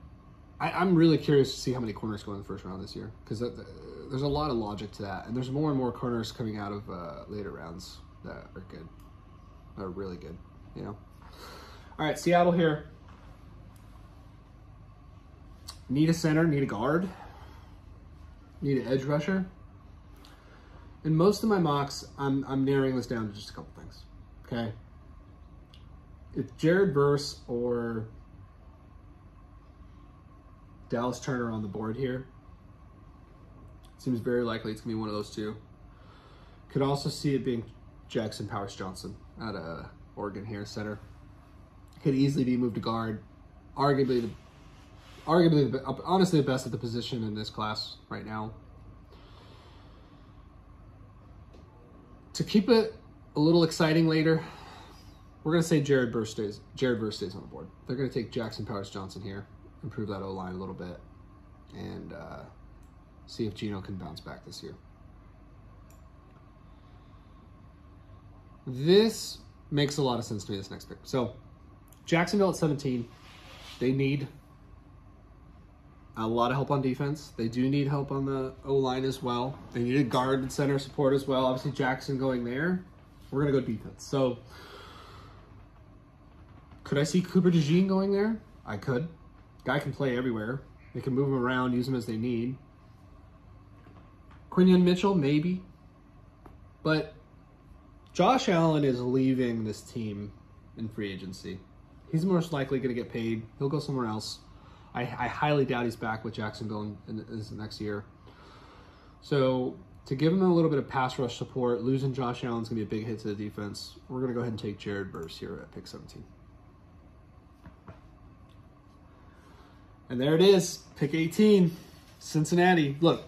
I, I'm really curious to see how many corners go in the first round this year, because th- th- there's a lot of logic to that. And there's more and more corners coming out of uh, later rounds that are good, that are really good, you know? All right, Seattle here. Need a center, need a guard, need an edge rusher. In most of my mocks, I'm, I'm narrowing this down to just a couple things, okay? It's Jared Verse or Dallas Turner on the board here. Seems very likely it's going to be one of those two. Could also see it being Jackson Powers Johnson out of Oregon here, center. Could easily be moved to guard. Arguably, the, arguably the, honestly, the best at the position in this class right now. To keep it a little exciting later, we're going to say Jared Verse stays, Jared Verse stays on the board. They're going to take Jackson Powers-Johnson here, improve that O-line a little bit, and uh, see if Geno can bounce back this year. This makes a lot of sense to me, this next pick. So Jacksonville at seventeen, they need a lot of help on defense. They do need help on the O-line as well. They need a guard and center support as well. Obviously, Jackson going there. We're going to go defense. So could I see Cooper DeJean going there? I could. Guy can play everywhere. They can move him around, use him as they need. Quinion Mitchell, maybe. But Josh Allen is leaving this team in free agency. He's most likely going to get paid. He'll go somewhere else. I, I highly doubt he's back with Jacksonville in, in, in this next year. So to give him a little bit of pass rush support, losing Josh Allen's going to be a big hit to the defense. We're going to go ahead and take Jared Verse here at pick seventeen. And there it is, pick eighteen, Cincinnati. Look,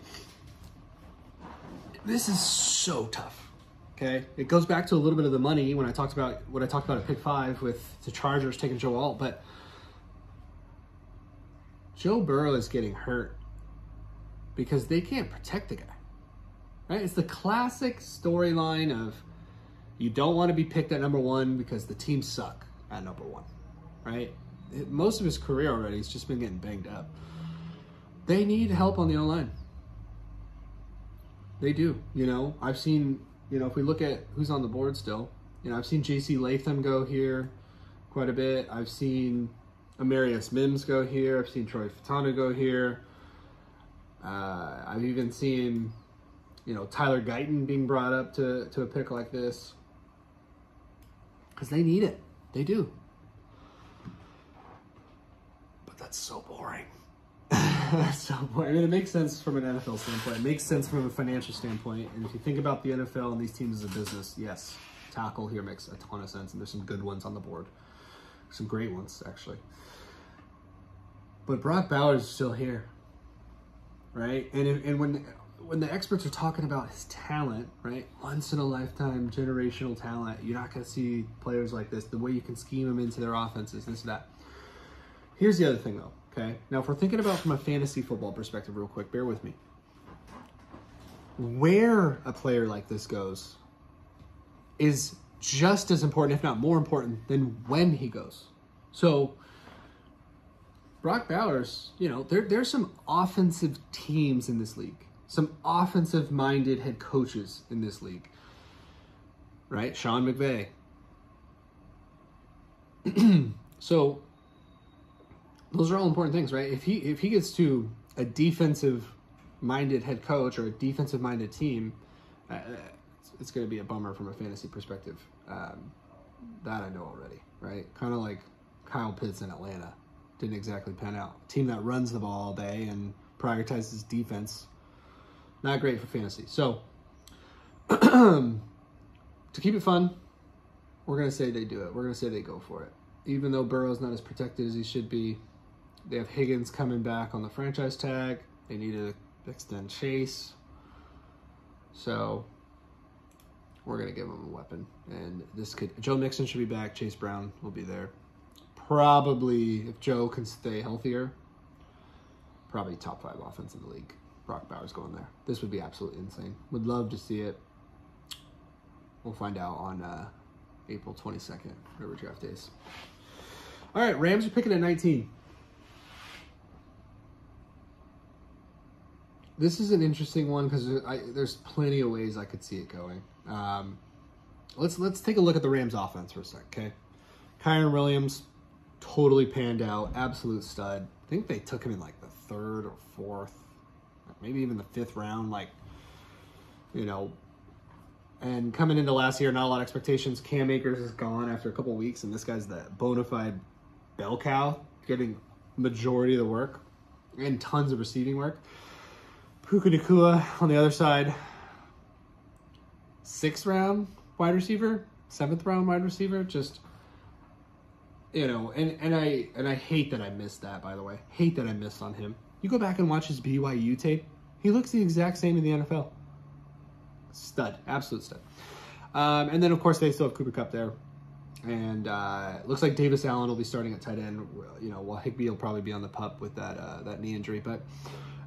this is so tough, okay? It goes back to a little bit of the money when I talked about what I talked about at pick five with the Chargers taking Joe Alt, but Joe Burrow is getting hurt because they can't protect the guy, right? It's the classic storyline of you don't want to be picked at number one because the team suck at number one, right? It, most of his career already, he's just been getting banged up. They need help on the O-line. They do, you know? I've seen, you know, if we look at who's on the board still, you know, I've seen J C. Latham go here quite a bit. I've seen Amarius Mims go here. I've seen Troy Fattano go here. Uh, I've even seen, you know, Tyler Guyton being brought up to, to a pick like this. Because they need it. They do. But that's so boring. That's so boring. I mean, it makes sense from an N F L standpoint. It makes sense from a financial standpoint. And if you think about the N F L and these teams as a business, yes, tackle here makes a ton of sense. And there's some good ones on the board. Some great ones, actually. But Brock Bowers is still here, right? And and when when the experts are talking about his talent, right, once-in-a-lifetime generational talent, you're not going to see players like this, the way you can scheme them into their offenses, this and that. Here's the other thing, though, okay? Now, if we're thinking about from a fantasy football perspective real quick, bear with me. Where a player like this goes is just as important, if not more important, than when he goes. So Brock Bowers, you know, there there's some offensive teams in this league, some offensive-minded head coaches in this league, right? Sean McVay. So those are all important things, right? If he if he gets to a defensive-minded head coach or a defensive-minded team, uh, it's going to be a bummer from a fantasy perspective. Um, that I know already, right? Kind of like Kyle Pitts in Atlanta. Didn't exactly pan out. A team that runs the ball all day and prioritizes defense Not great for fantasy. So, to keep it fun, we're going to say they do it. We're going to say they go for it. Even though Burrow's not as protected as he should be, they have Higgins coming back on the franchise tag. They need to extend Chase. So, we're going to give him a weapon. And this could... Joe Mixon should be back. Chase Brown will be there. Probably, if Joe can stay healthier, probably top five offense in the league. Brock Bowers going there. This would be absolutely insane. Would love to see it. We'll find out on uh, April twenty-second, whatever draft days. All right, Rams are picking at nineteen. This is an interesting one because there's plenty of ways I could see it going. Um, let's let's take a look at the Rams offense for a sec, okay? Kyron Williams, totally panned out, absolute stud. I think they took him in like the third or fourth, maybe even the fifth round, like, you know. And coming into last year, not a lot of expectations. Cam Akers is gone after a couple of weeks, and this guy's the bona fide bell cow, getting majority of the work and tons of receiving work. Puka Nacua on the other side, sixth round wide receiver, seventh round wide receiver, just, you know, and, and I and I hate that I missed that, by the way. Hate that I missed on him. You go back and watch his B Y U tape, he looks the exact same in the N F L. Stud, absolute stud. Um, and then, of course, they still have Cooper Kupp there. And uh, it looks like Davis Allen will be starting at tight end, you know, while Higbee will probably be on the pup with that, uh, that knee injury. But...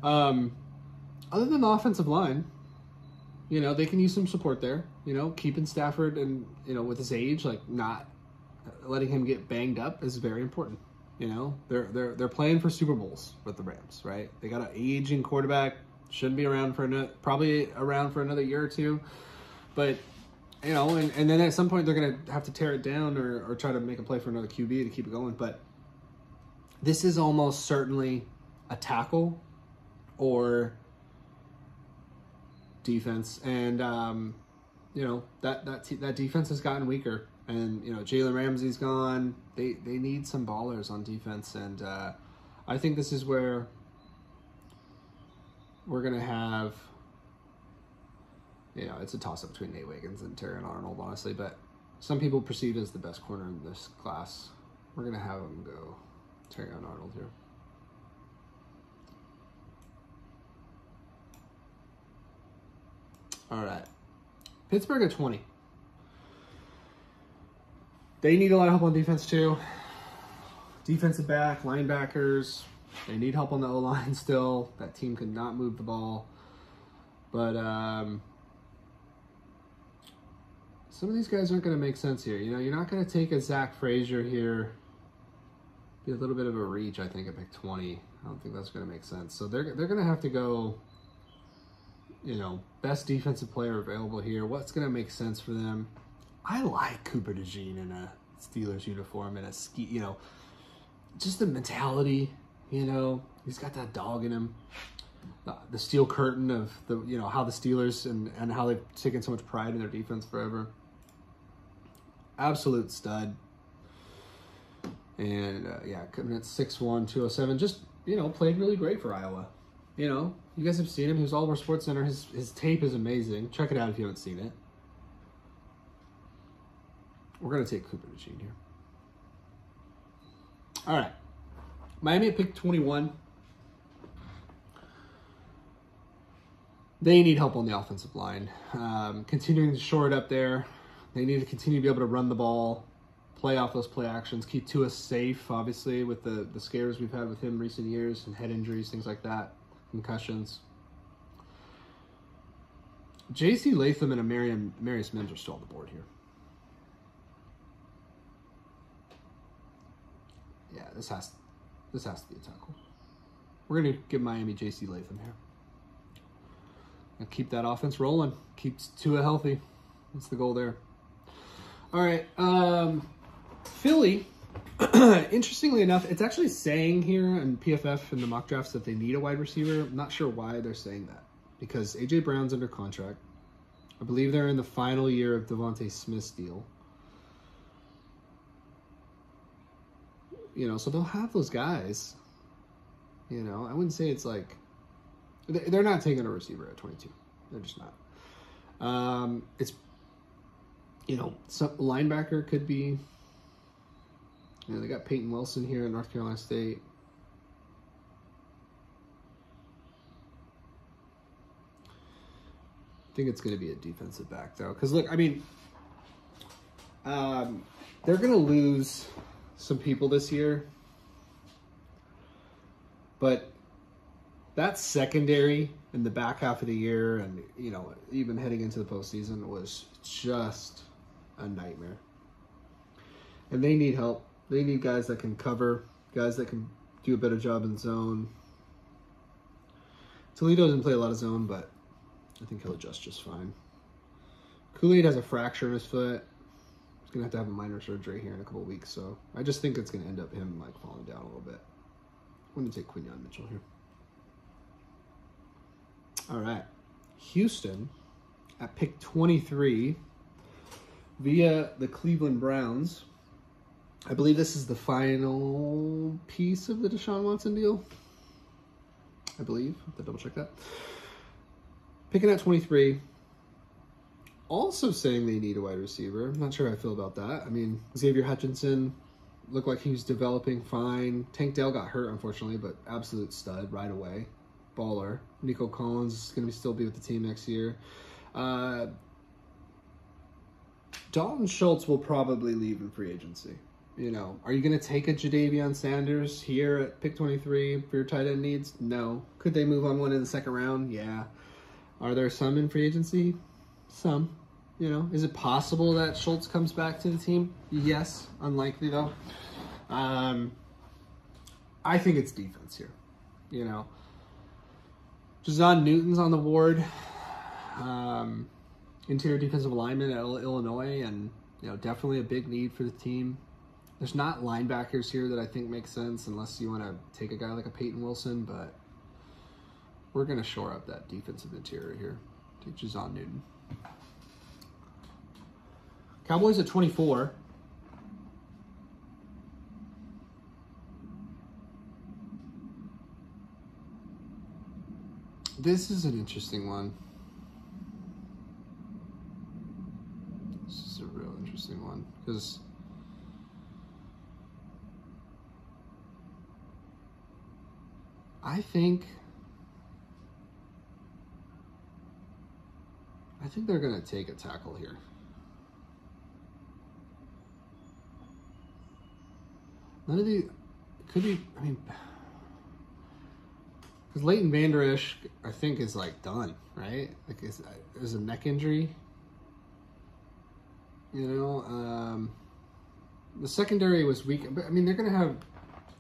Um, other than the offensive line, you know, they can use some support there. You know, keeping Stafford and, you know, with his age, like, not letting him get banged up is very important. You know, they're they're they're playing for Super Bowls with the Rams, right? They got an aging quarterback, shouldn't be around for another, probably around for another year or two. But, you know, and, and then at some point they're going to have to tear it down or, or try to make a play for another Q B to keep it going. But this is almost certainly a tackle or... defense, and um you know that that that defense has gotten weaker, and you know Jalen Ramsey's gone. They they need some ballers on defense, and uh I think this is where we're gonna have, you know it's a toss-up between Nate Wiggins and Terran Arnold, honestly, but some people perceive as the best corner in this class. We're gonna have him go Terran Arnold here. All right, Pittsburgh at twenty. They need a lot of help on defense too. Defensive back, linebackers. They need help on the O-line still. That team could not move the ball. But um, some of these guys aren't going to make sense here. You know, you're not going to take a Zach Frazier here. Be a little bit of a reach, I think, at pick twenty. I don't think that's going to make sense. So they're they're going to have to go, you know, best defensive player available here. What's going to make sense for them? I like Cooper DeJean in a Steelers uniform and a ski, you know, just the mentality, you know, he's got that dog in him. Uh, the steel curtain of the, you know, how the Steelers and, and how they've taken so much pride in their defense forever. Absolute stud. And uh, yeah, coming at six one, two oh seven, just, you know, played really great for Iowa. You know, you guys have seen him. He was all over Sports Center. His his tape is amazing. Check it out if you haven't seen it. We're gonna take Cooper DeJean here. All right, Miami at pick twenty-one. They need help on the offensive line. Um, continuing to shore it up there. They need to continue to be able to run the ball, play off those play actions, keep Tua safe, obviously, with the the scares we've had with him recent years and head injuries, things like that. Concussions. J C Latham and Amarian, Marius Mims are still on the board here. Yeah, this has this has to be a tackle. We're gonna give Miami J C Latham here. And keep that offense rolling. Keeps Tua healthy. That's the goal there. All right, um, Philly. Interestingly enough, it's actually saying here in P F F and the mock drafts that they need a wide receiver. I'm not sure why they're saying that, because A J Brown's under contract. I believe they're in the final year of Devontae Smith's deal. You know, so they'll have those guys. You know, I wouldn't say it's like They're not taking a receiver at twenty-two. They're just not. Um, it's, you know, some linebacker could be, you know, they got Peyton Wilson here in North Carolina State. I think it's going to be a defensive back, though. Because, look, I mean, um, they're going to lose some people this year. But that secondary in the back half of the year and, you know, even heading into the postseason was just a nightmare. And they need help. They need guys that can cover, guys that can do a better job in zone. Toledo doesn't play a lot of zone, but I think he'll adjust just fine. Kool-Aid has a fracture in his foot. He's going to have to have a minor surgery here in a couple of weeks. So I just think it's going to end up him like falling down a little bit. I'm going to take Quinyon Mitchell here. All right. Houston at pick twenty-three via the Cleveland Browns. I believe this is the final piece of the Deshaun Watson deal. I believe. I have to double check that. Picking at twenty-three, also saying they need a wide receiver. I'm not sure how I feel about that. I mean, Xavier Hutchinson looked like he was developing fine. Tank Dell got hurt, unfortunately, but absolute stud right away. Baller. Nico Collins is going to still be with the team next year. Uh, Dalton Schultz will probably leave in free agency. You know, are you going to take a Jadavion Sanders here at pick twenty-three for your tight end needs? No. Could they move on one in the second round? Yeah. Are there some in free agency? Some, you know. Is it possible that Schultz comes back to the team? Yes, unlikely though. Um, I think it's defense here, you know. Jazan Newton's on the board. Um, interior defensive lineman at Illinois, and, you know, definitely a big need for the team. There's not linebackers here that I think make sense unless you want to take a guy like a Peyton Wilson, but we're going to shore up that defensive interior here. Take Jazan Newton. Cowboys at twenty-four. This is an interesting one. This is a real interesting one because I think I think they're going to take a tackle here. None of the, could be, I mean, because Leighton Vander Esch, I think, is like done, right? Like, is, is a neck injury. You know, um, the secondary was weak. But, I mean, they're going to have,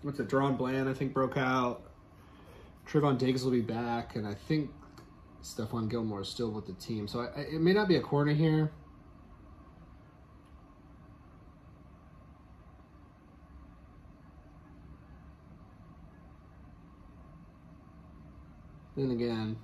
what's it, Deron Bland, I think, broke out. Trevon Diggs will be back, and I think Stephon Gilmore is still with the team. So I, I, it may not be a corner here. Then again,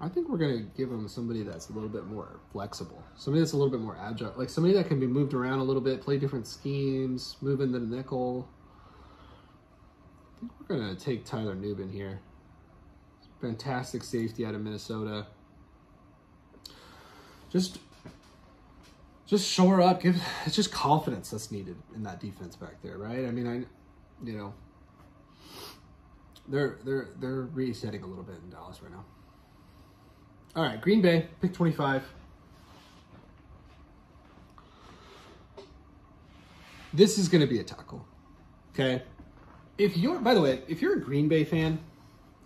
I think we're going to give them somebody that's a little bit more flexible. Somebody that's a little bit more agile. Like somebody that can be moved around a little bit, play different schemes, move in the nickel. I think we're going to take Tyler Nubin here. Fantastic safety out of Minnesota. Just just shore up. Give, it's just confidence that's needed in that defense back there, right? I mean, I, you know, they're, they're, they're resetting a little bit in Dallas right now. All right, Green Bay, pick twenty-five. This is going to be a tackle, okay? If you're, by the way, if you're a Green Bay fan,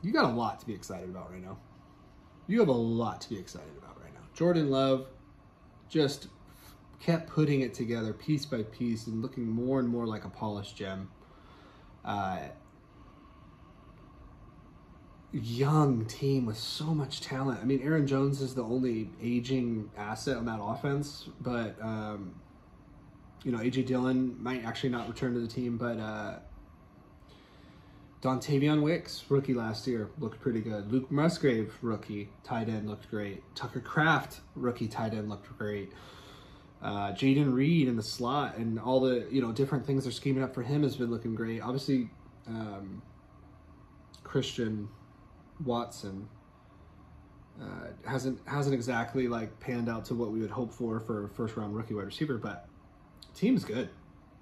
you got a lot to be excited about right now. You have a lot to be excited about right now. Jordan Love just kept putting it together piece by piece and looking more and more like a polished gem. Uh, young team with so much talent. I mean, Aaron Jones is the only aging asset on that offense, but, um, you know, A J Dillon might actually not return to the team, but uh, Dontavion Wicks, rookie last year, looked pretty good. Luke Musgrave, rookie tight end, looked great. Tucker Kraft, rookie tight end, looked great. Uh, Jaden Reed in the slot, and all the, you know, different things they're scheming up for him has been looking great. Obviously, um, Christian Watson uh, hasn't hasn't exactly like panned out to what we would hope for for a first round rookie wide receiver, but team's good.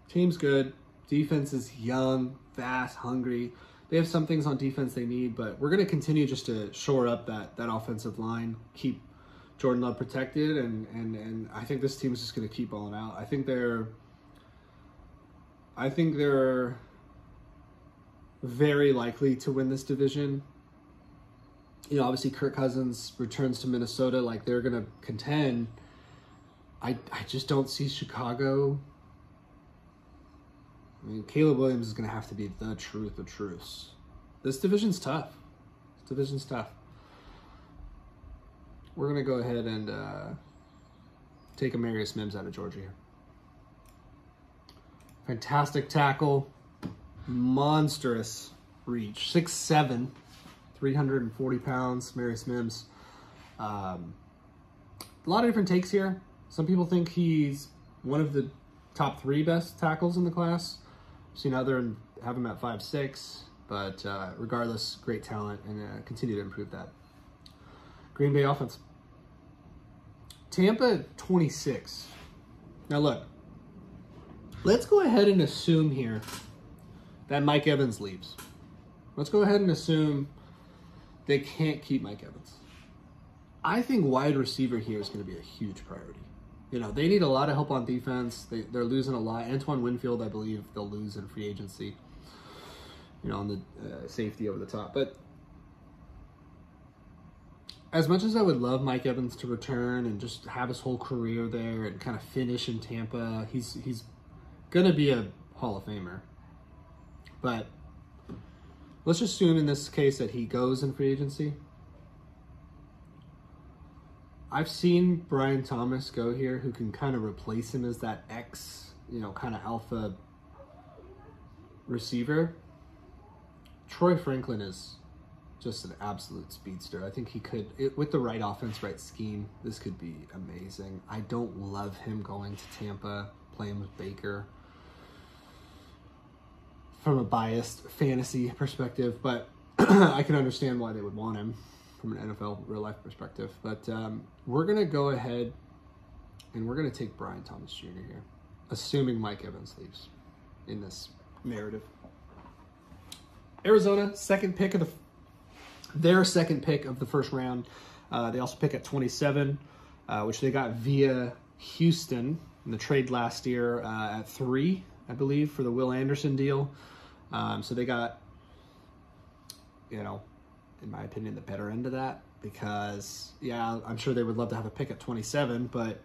Team's good. Defense is young, fast, hungry. They have some things on defense they need, but we're going to continue just to shore up that that offensive line, keep Jordan Love protected, and and and I think this team is just going to keep balling out. I think they're I think they're very likely to win this division. You know, obviously Kirk Cousins returns to Minnesota, like they're going to contend. I I just don't see Chicago. I mean, Caleb Williams is going to have to be the truth of truths. This division's tough. This division's tough. We're going to go ahead and uh, take Amarius Mims out of Georgia here. Fantastic tackle. Monstrous reach. six foot seven, three hundred forty pounds, Amarius Mims. Um, a lot of different takes here. Some people think he's one of the top three best tackles in the class. Seen other have him at five six, but uh, regardless, great talent, and uh, continue to improve that. Green Bay offense. Tampa twenty six. Now look, let's go ahead and assume here that Mike Evans leaves. Let's go ahead and assume they can't keep Mike Evans. I think wide receiver here is going to be a huge priority. You know, they need a lot of help on defense. They, they're losing a lot. Antoine Winfield, I believe, they'll lose in free agency, you know, on the uh, safety over the top. But as much as I would love Mike Evans to return and just have his whole career there and kind of finish in Tampa, he's, he's going to be a Hall of Famer. But let's just assume in this case that he goes in free agency. I've seen Brian Thomas go here, who can kind of replace him as that X, you know, kind of alpha receiver. Troy Franklin is just an absolute speedster. I think he could, it, with the right offense, right scheme, this could be amazing. I don't love him going to Tampa, playing with Baker from a biased fantasy perspective, but I can understand why they would want him from an N F L real-life perspective. But um, we're going to go ahead and we're going to take Brian Thomas Junior here, assuming Mike Evans leaves in this narrative. Arizona, second pick of the, their second pick of the first round. Uh, they also pick at twenty-seven, uh, which they got via Houston in the trade last year uh, at three, I believe, for the Will Anderson deal. Um, so they got, you know, in my opinion, the better end of that, because, yeah, I'm sure they would love to have a pick at twenty-seven, but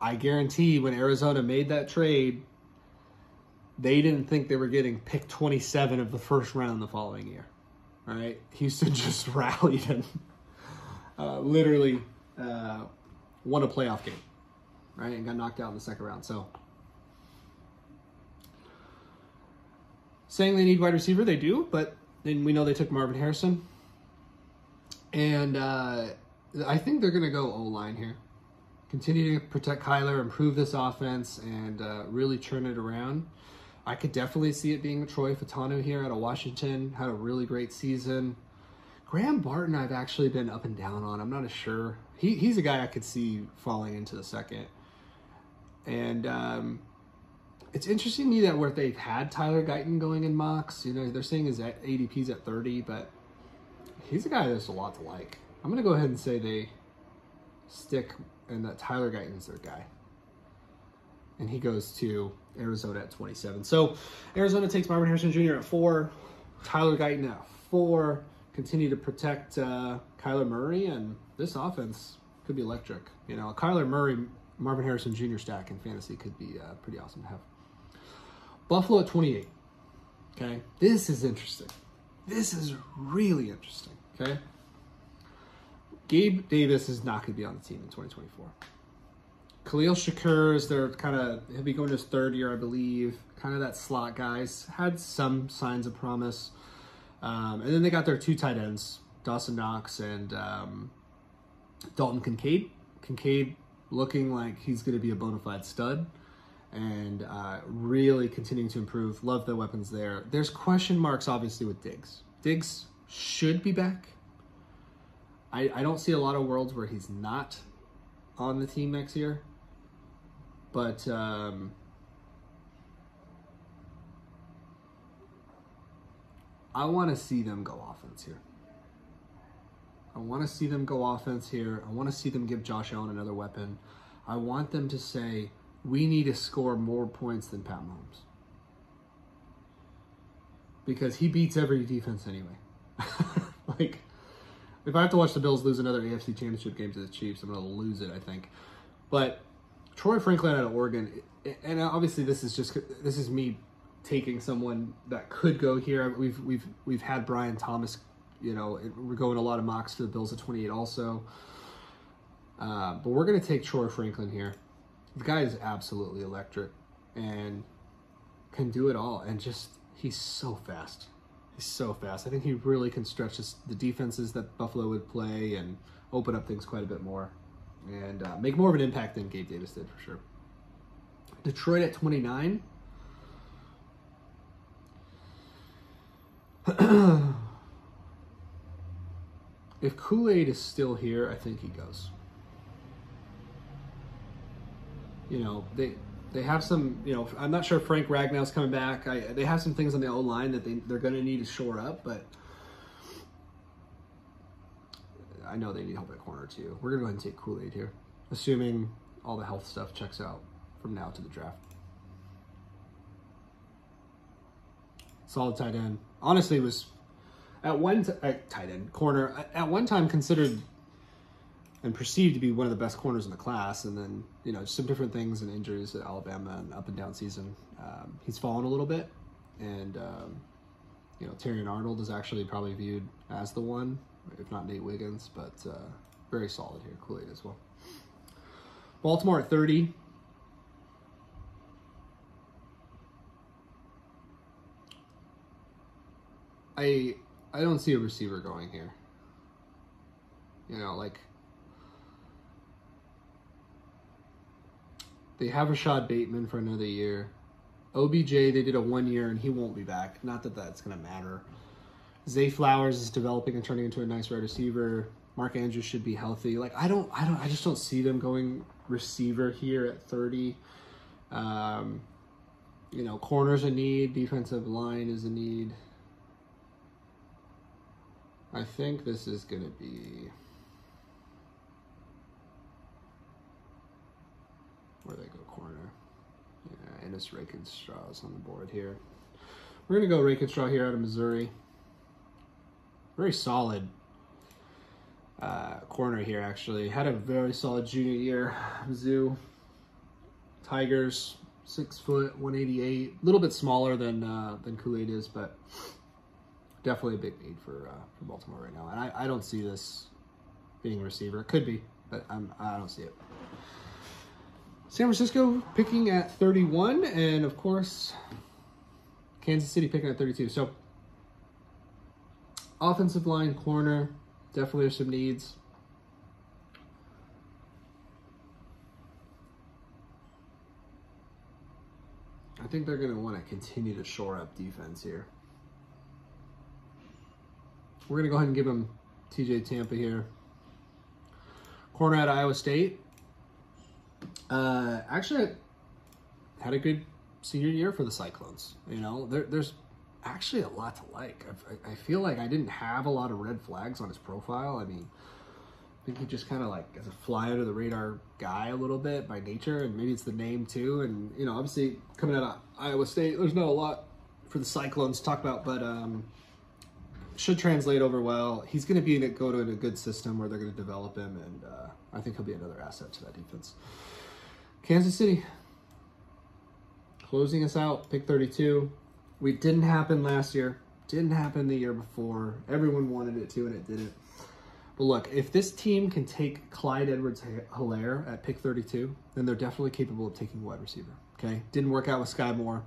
I guarantee when Arizona made that trade, they didn't think they were getting pick twenty-seven of the first round the following year, all right? Houston just rallied and uh, literally uh, won a playoff game, right, and got knocked out in the second round, so... Saying they need wide receiver, they do, but... And we know they took Marvin Harrison. And uh, I think they're going to go O-line here. Continue to protect Kyler, improve this offense, and uh, really turn it around. I could definitely see it being Troy Fautanu here out of Washington. Had a really great season. Graham Barton I've actually been up and down on. I'm not as sure. He, he's a guy I could see falling into the second. And... Um, It's interesting to me that where they've had Tyler Guyton going in mocks, you know, they're saying his A D P's at thirty, but he's a guy that's a lot to like. I'm going to go ahead and say they stick and that Tyler Guyton's their guy. And he goes to Arizona at twenty-seven. So Arizona takes Marvin Harrison Junior at four, Tyler Guyton at four, continue to protect uh, Kyler Murray, and this offense could be electric. You know, Kyler Murray, Marvin Harrison Junior stack in fantasy could be uh, pretty awesome to have. Buffalo at twenty-eight, okay? This is interesting. This is really interesting, okay? Gabe Davis is not going to be on the team in twenty twenty-four. Khalil Shakur is their kind of, he'll be going to his third year, I believe, kind of that slot guys. Had some signs of promise. Um, and then they got their two tight ends, Dawson Knox and um, Dalton Kincaid. Kincaid looking like he's going to be a bona fide stud and uh, really continuing to improve. Love the weapons there. There's question marks, obviously, with Diggs. Diggs should be back. I, I don't see a lot of worlds where he's not on the team next year. But um, I want to see them go offense here. I want to see them go offense here. I want to see them give Josh Allen another weapon. I want them to say, we need to score more points than Pat Mahomes. Because he beats every defense anyway. Like, if I have to watch the Bills lose another A F C Championship game to the Chiefs, I'm going to lose it, I think. But Troy Franklin out of Oregon, and obviously this is just this is me taking someone that could go here. We've we've we've had Brian Thomas, you know, we're going a lot of mocks for the Bills at twenty-eight also. Uh, but we're going to take Troy Franklin here. The guy is absolutely electric and can do it all. And just, he's so fast. He's so fast. I think he really can stretch this, the defenses that Buffalo would play and open up things quite a bit more and uh, make more of an impact than Gabe Davis did for sure. Detroit at twenty-nine. If Kool-Aid is still here, I think he goes. You know, they they have some, you know, I'm not sure if Frank Ragnow's coming back. I, they have some things on the O-line that they, they're going to need to shore up, but I know they need help at corner too. We're going to go ahead and take Kool-Aid here, assuming all the health stuff checks out from now to the draft. Solid tight end. Honestly, was at one t at tight end, corner, at one time considered and perceived to be one of the best corners in the class, and then, you know, some different things and injuries at Alabama and up and down season. Um, he's fallen a little bit, and, um, you know, Terrion Arnold is actually probably viewed as the one, if not Nate Wiggins, but uh, very solid here, Kool-Aid as well. Baltimore at thirty. I, I don't see a receiver going here. You know, like, they have Rashad Bateman for another year. O B J, they did a one year, and he won't be back. Not that that's going to matter. Zay Flowers is developing and turning into a nice wide receiver. Mark Andrews should be healthy. Like, I don't, I don't, I just don't see them going receiver here at thirty. Um, you know, corner's a need. Defensive line is a need. I think this is going to be... Where they go corner. Yeah, Ennis Rakenstraw is on the board here. We're going to go Rakenstraw here out of Missouri. Very solid uh, corner here, actually. Had a very solid junior year. Mizzou. Tigers, six foot, one eighty-eight. A little bit smaller than, uh, than Kool-Aid is, but definitely a big need for, uh, for Baltimore right now. And I, I don't see this being a receiver. It could be, but I'm, I don't see it. San Francisco picking at thirty-one, and of course, Kansas City picking at thirty-two. So, offensive line, corner, definitely there's some needs. I think they're going to want to continue to shore up defense here. We're going to go ahead and give them T J Tampa here. Corner at Iowa State. Uh, actually had a good senior year for the Cyclones. You know, there, there's actually a lot to like. I, I feel like I didn't have a lot of red flags on his profile. I mean, I think he just kind of like is a fly under the radar guy a little bit by nature, and maybe it's the name too. And, you know, obviously coming out of Iowa State, there's not a lot for the Cyclones to talk about, but um, should translate over well. He's going to be in a, go to in a good system where they're going to develop him, and uh, I think he'll be another asset to that defense. Kansas City, closing us out, pick thirty-two. We didn't happen last year. Didn't happen the year before. Everyone wanted it to, and it didn't. But look, if this team can take Clyde Edwards-Helaire at pick thirty-two, then they're definitely capable of taking wide receiver, okay? Didn't work out with Sky Moore,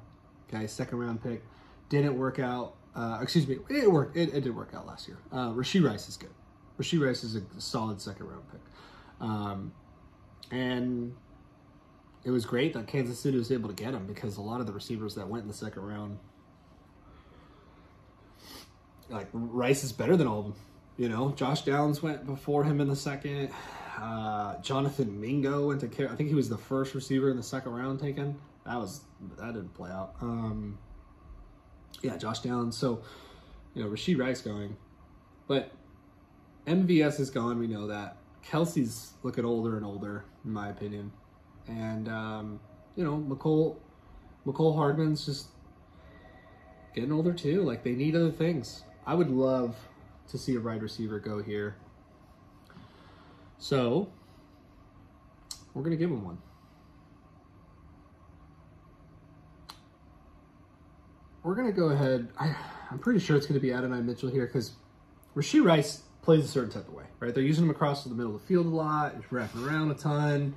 okay? Second round pick. Didn't work out Uh, excuse me, it worked. It, it did work out last year. Uh, Rashee Rice is good. Rashee Rice is a solid second round pick. Um, and it was great that Kansas City was able to get him, because a lot of the receivers that went in the second round, like Rice is better than all of them. You know, Josh Downs went before him in the second. Uh, Jonathan Mingo went to care. I think he was the first receiver in the second round taken. That was, that didn't play out. Um, yeah, Josh Downs. So, you know, Rashee Rice going, but M V S is gone. We know that. Kelsey's looking older and older, in my opinion. And, um, you know, McCole, McCole Hardman's just getting older too. Like, they need other things. I would love to see a wide receiver go here. So, we're going to give him one. We're going to go ahead. I, I'm pretty sure it's going to be Adonai Mitchell here, because Rashee Rice plays a certain type of way, right? They're using him across to the middle of the field a lot. He's wrapping around a ton.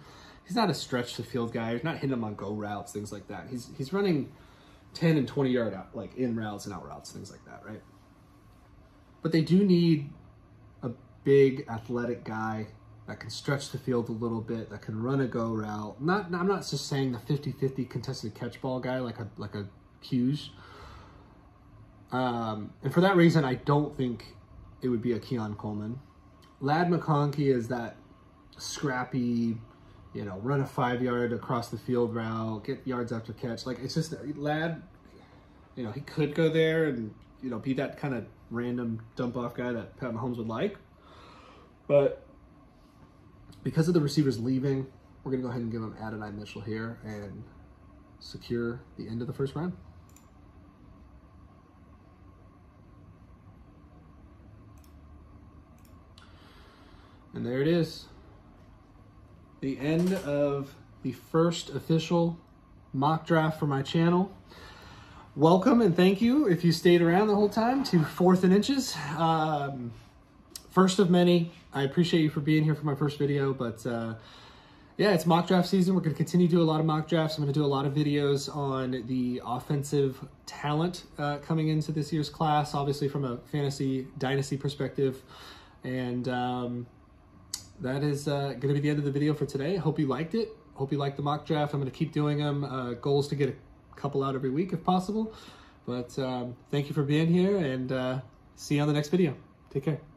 He's not a stretch to field guy. He's not hitting him on go routes, things like that. He's he's running ten and twenty yard out, like in routes and out routes, things like that, right? But they do need a big athletic guy that can stretch the field a little bit, that can run a go route. Not I'm not just saying the fifty fifty contested catch ball guy like a like a Hughes. Um, and for that reason, I don't think it would be a Keon Coleman. Ladd McConkey is that scrappy, you know, run a five-yard across the field route, get yards after catch. Like, it's just, Ladd, you know, he could go there and, you know, be that kind of random dump-off guy that Pat Mahomes would like. But because of the receivers leaving, we're going to go ahead and give him Adonai Mitchell here and secure the end of the first round. And there it is. The end of the first official mock draft for my channel. Welcome and thank you, if you stayed around the whole time, to Fourth and Inches. Um, first of many. I appreciate you for being here for my first video, but uh, yeah, it's mock draft season. We're going to continue to do a lot of mock drafts. I'm going to do a lot of videos on the offensive talent uh, coming into this year's class, obviously from a fantasy dynasty perspective. And um, that is uh, going to be the end of the video for today. Hope you liked it. Hope you liked the mock draft. I'm going to keep doing them. Uh, goals to get a couple out every week if possible. But um, thank you for being here, and uh, see you on the next video. Take care.